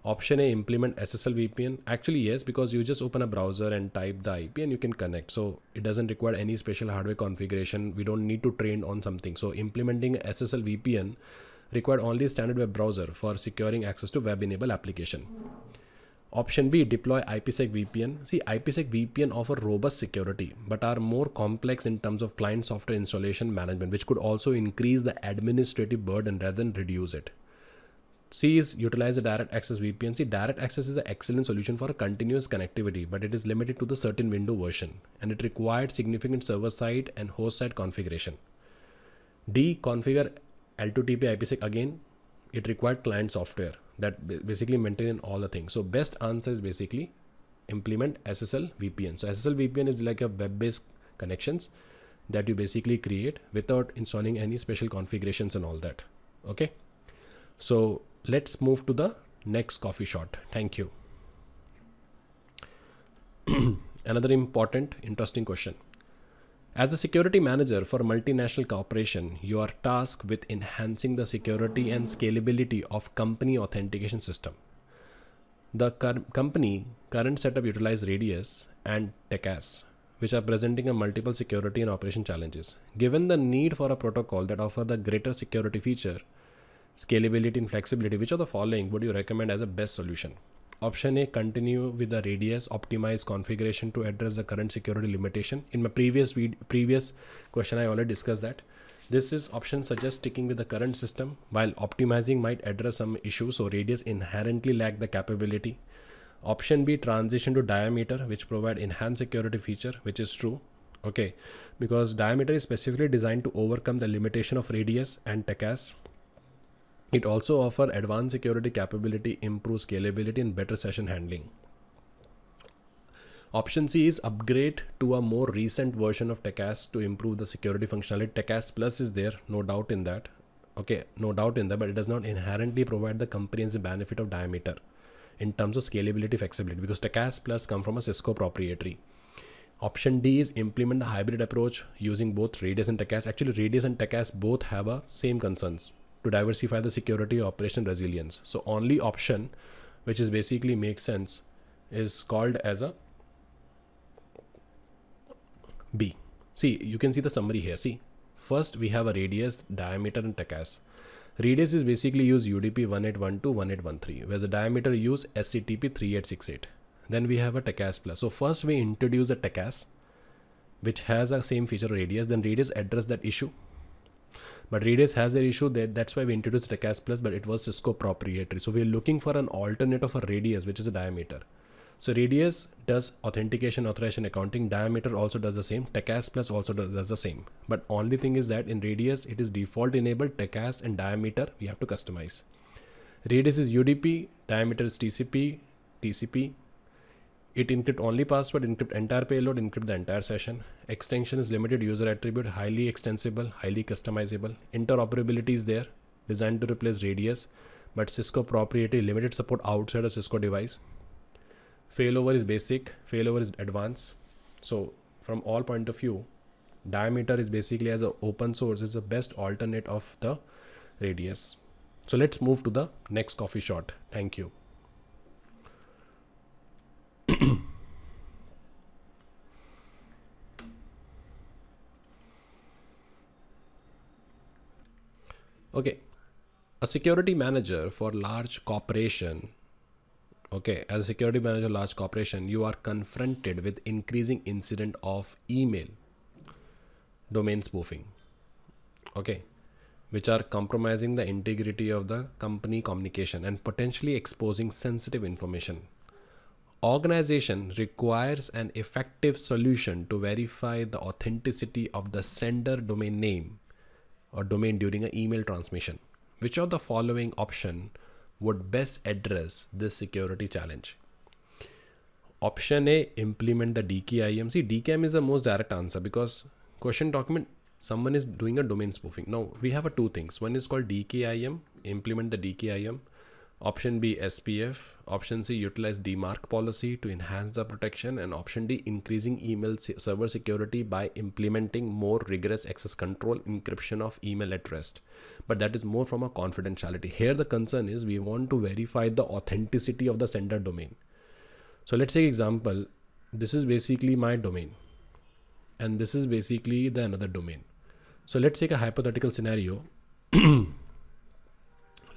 Option A, implement S S L V P N. Actually, yes, because you just open a browser and type the I P and you can connect. So it doesn't require any special hardware configuration. We don't need to train on something. So implementing S S L V P N required only standard web browser for securing access to web-enabled application. Option B, deploy IPsec V P N. See, IPsec V P N offer robust security, but are more complex in terms of client software installation management, which could also increase the administrative burden rather than reduce it. C is utilize a direct access V P N. See, direct access is an excellent solution for a continuous connectivity, but it is limited to the certain window version, and it required significant server-side and host-side configuration. D, configure L two T P IPsec again. It required client software that basically maintain all the things. So best answer is basically implement S S L V P N. So S S L V P N is like a web-based connections that you basically create without installing any special configurations and all that. Okay. So let's move to the next coffee shot. Thank you. Another important, interesting question. As a security manager for a multinational corporation, you are tasked with enhancing the security and scalability of company authentication system. The company current setup utilizes RADIUS and TACACS, which are presenting a multiple security and operation challenges. Given the need for a protocol that offers the greater security feature, scalability and flexibility, which of the following would you recommend as a best solution? Option A, continue with the RADIUS optimized configuration to address the current security limitation. In my previous previous question, I already discussed that. This is option suggests sticking with the current system while optimizing might address some issues. So RADIUS inherently lack the capability. Option B, transition to diameter, which provide enhanced security feature, which is true. Okay, because diameter is specifically designed to overcome the limitation of RADIUS and TACACS. It also offers advanced security capability, improves scalability and better session handling. Option C is upgrade to a more recent version of TACACS to improve the security functionality. TACACS Plus is there, no doubt in that. Okay, no doubt in that, but it does not inherently provide the comprehensive benefit of diameter in terms of scalability, flexibility, because TACACS Plus comes from a Cisco proprietary. Option D is implement the hybrid approach using both RADIUS and TACACS. Actually, RADIUS and TACACS both have a same concerns to diversify the security operation resilience. So only option which is basically makes sense is called as a B. See, you can see the summary here. See, first we have a RADIUS, diameter and TACACS. RADIUS is basically use U D P one eight one two, one eight one three, whereas the diameter use S C T P three eight six eight. Then we have a TACACS Plus. So first we introduce a TACACS which has the same feature RADIUS, then RADIUS address that issue. But RADIUS has their issue there. That's why we introduced TACACS Plus, but it was Cisco proprietary. So we're looking for an alternative for RADIUS, which is a diameter. So RADIUS does authentication, authorization, accounting. Diameter also does the same. TACACS Plus also does, does the same. But only thing is that in RADIUS, it is default enabled. TACACS and diameter, we have to customize. RADIUS is U D P. Diameter is T C P. T C P. It encrypt only password, encrypt entire payload, encrypt the entire session. Extension is limited user attribute, highly extensible, highly customizable. Interoperability is there, designed to replace RADIUS, but Cisco proprietary, limited support outside of Cisco device. Failover is basic, failover is advanced. So from all point of view, diameter is basically as an open source is the best alternate of the RADIUS. So let's move to the next coffee shot. Thank you. Okay, a security manager for large corporation. Okay, as a security manager, large corporation, you are confronted with increasing incident of email domain spoofing. Okay, which are compromising the integrity of the company communication and potentially exposing sensitive information. Organization requires an effective solution to verify the authenticity of the sender domain name or domain during an email transmission. Which of the following option would best address this security challenge? Option A, implement the D K I M. See, D K I M is the most direct answer because question document, someone is doing a domain spoofing. Now we have a two things. One is called D K I M, implement the D K I M. Option B, S P F. Option C, utilize D MARC policy to enhance the protection. And option D, increasing email server security by implementing more rigorous access control, encryption of email at rest. But that is more from a confidentiality. Here the concern is we want to verify the authenticity of the sender domain. So let's take example. This is basically my domain. And this is basically the another domain. So let's take a hypothetical scenario.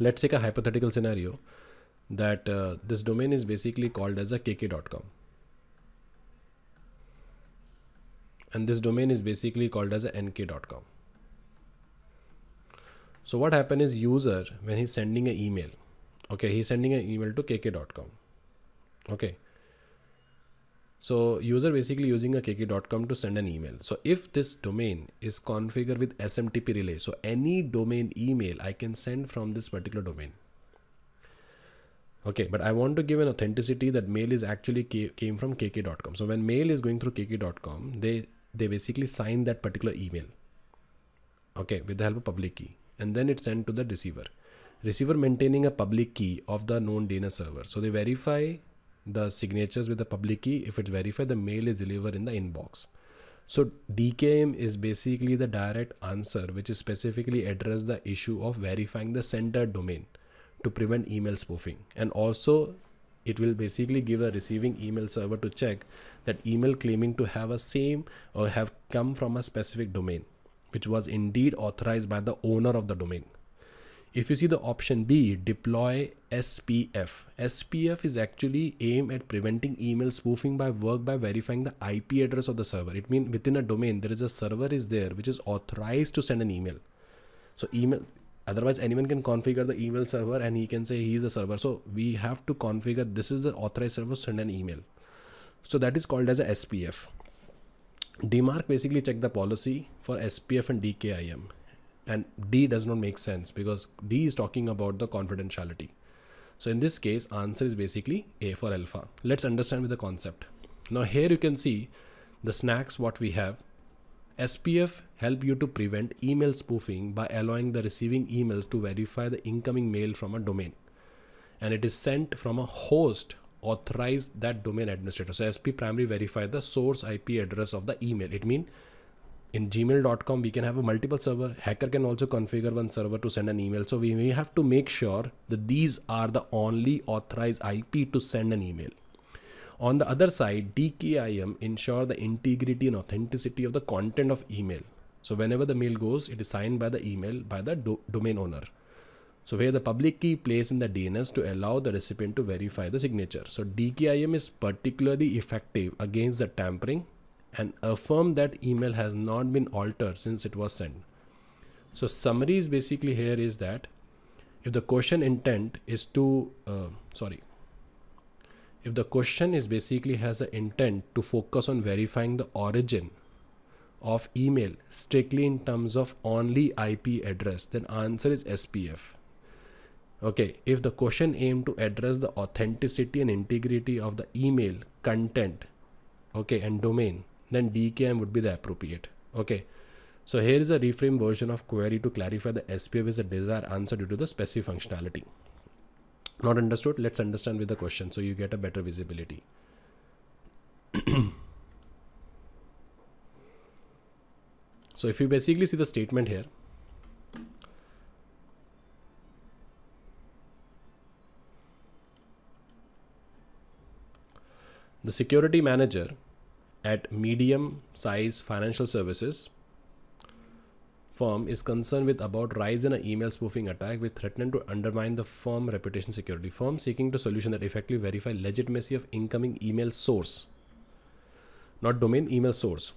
let's take a hypothetical scenario that uh, this domain is basically called as a K K dot com. And this domain is basically called as a N K dot com. So what happened is user, when he's sending an email, okay, he's sending an email to K K dot com. Okay. So user basically using a K K dot com to send an email. So if this domain is configured with S M T P relay, so any domain email I can send from this particular domain. Okay, but I want to give an authenticity that mail is actually came from K K dot com. So when mail is going through K K dot com, they, they basically sign that particular email. Okay, with the help of public key. And then it's sent to the receiver. Receiver maintaining a public key of the known D N S server. So they verify the signatures with the public key. If it's verified, the mail is delivered in the inbox. So D K M is basically the direct answer, which is specifically address the issue of verifying the sender domain to prevent email spoofing. And also it will basically give a receiving email server to check that email claiming to have a same or have come from a specific domain, which was indeed authorized by the owner of the domain. If you see the option B, deploy S P F. S P F is actually aimed at preventing email spoofing by work by verifying the I P address of the server. It means within a domain, there is a server is there, which is authorized to send an email. So email, otherwise anyone can configure the email server and he can say he is the server. So we have to configure, this is the authorized server, send an email. So that is called as a S P F. D MARC basically check the policy for S P F and D K I M. And D does not make sense because D is talking about the confidentiality. So in this case, answer is basically A for alpha. Let's understand with the concept. Now here you can see the snacks what we have. S P F help you to prevent email spoofing by allowing the receiving emails to verify the incoming mail from a domain. And it is sent from a host authorized that domain administrator. So S P primary verify the source I P address of the email. It means in gmail dot com, we can have a multiple server. Hacker can also configure one server to send an email. So we may have to make sure that these are the only authorized I P to send an email. On the other side, D K I M ensure the integrity and authenticity of the content of email. So whenever the mail goes, it is signed by the email by the do domain owner. So where the public key plays in the D N S to allow the recipient to verify the signature. So D K I M is particularly effective against the tampering and affirm that email has not been altered since it was sent. So summary is basically here is that if the question intent is to, uh, sorry, if the question is basically has an intent to focus on verifying the origin of email strictly in terms of only I P address, then answer is S P F. Okay, if the question aimed to address the authenticity and integrity of the email content, okay, and domain, then D K I M would be the appropriate. Okay, so here is a reframe version of query to clarify the S P F is a desired answer due to the specific functionality. Not understood? Let's understand with the question so you get a better visibility. So if you basically see the statement here, the security manager at medium-sized financial services firm is concerned with about rise in an email spoofing attack which threatened to undermine the firm reputation. Security firm seeking to solution that effectively verify legitimacy of incoming email source, not domain, email source.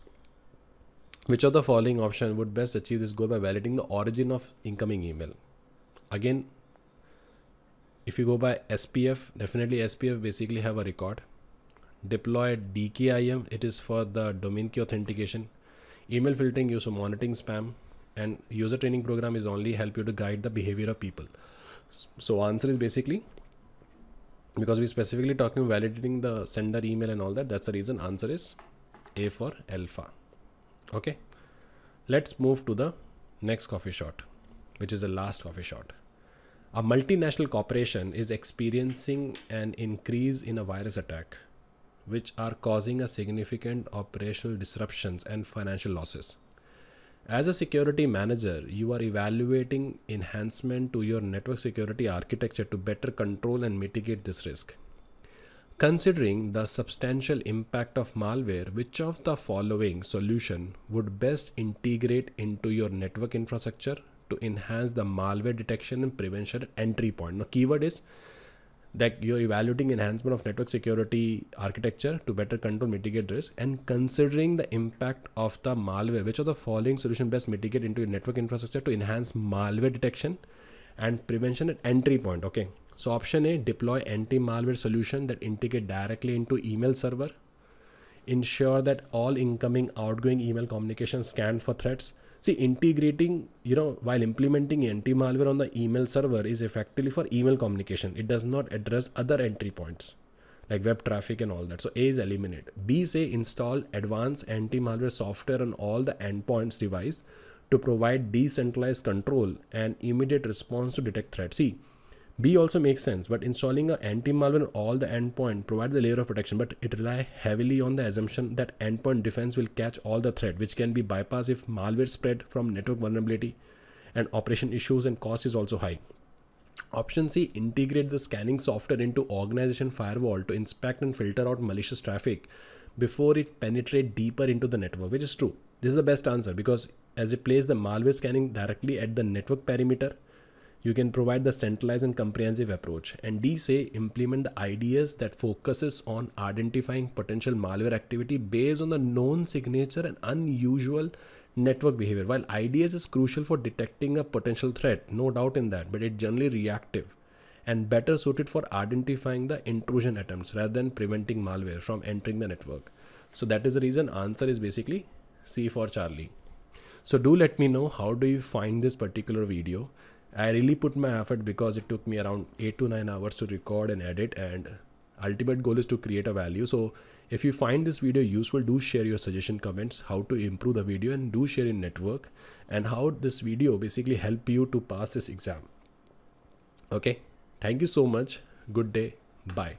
Which of the following option would best achieve this goal by validating the origin of incoming email? Again, if you go by S P F, definitely S P F basically have a record. Deploy D K I M, it is for the domain key authentication. Email filtering use of monitoring spam, and user training program is only help you to guide the behavior of people. So answer is basically, because we specifically talking validating the sender email and all that, that's the reason answer is A for alpha. Okay, let's move to the next coffee shot, which is the last coffee shot. A multinational corporation is experiencing an increase in a virus attack, which are causing a significant operational disruptions and financial losses. As a security manager, you are evaluating enhancement to your network security architecture to better control and mitigate this risk. Considering the substantial impact of malware, which of the following solution would best integrate into your network infrastructure to enhance the malware detection and prevention entry point? Now, keyword is that you're evaluating enhancement of network security architecture to better control, mitigate risk, and considering the impact of the malware, which of the following solution best mitigate into your network infrastructure to enhance malware detection and prevention at entry point? Okay. So option A, deploy anti-malware solution that integrate directly into email server. Ensure that all incoming, outgoing email communication scanned for threats. See, integrating, you know, while implementing anti-malware on the email server is effectively for email communication. It does not address other entry points like web traffic and all that. So A is eliminate. B say install advanced anti-malware software on all the endpoints device to provide decentralized control and immediate response to detect threats. See, B also makes sense, but installing an anti-malware on all the endpoint provides the layer of protection, but it relies heavily on the assumption that endpoint defense will catch all the threat, which can be bypassed if malware spread from network vulnerability and operation issues, and cost is also high. Option C, integrate the scanning software into organization firewall to inspect and filter out malicious traffic before it penetrates deeper into the network, which is true. This is the best answer because as it plays the malware scanning directly at the network perimeter, you can provide the centralized and comprehensive approach. And D say implement the I D S that focuses on identifying potential malware activity based on the known signature and unusual network behavior. While I D S is crucial for detecting a potential threat, no doubt in that, but it's generally reactive and better suited for identifying the intrusion attempts rather than preventing malware from entering the network. So that is the reason answer is basically C for Charlie. So do let me know how do you find this particular video. I really put my effort because it took me around eight to nine hours to record and edit, and ultimate goal is to create a value. So if you find this video useful, do share your suggestion, comments, how to improve the video, and do share in network and how this video basically help you to pass this exam. Okay. Thank you so much. Good day. Bye.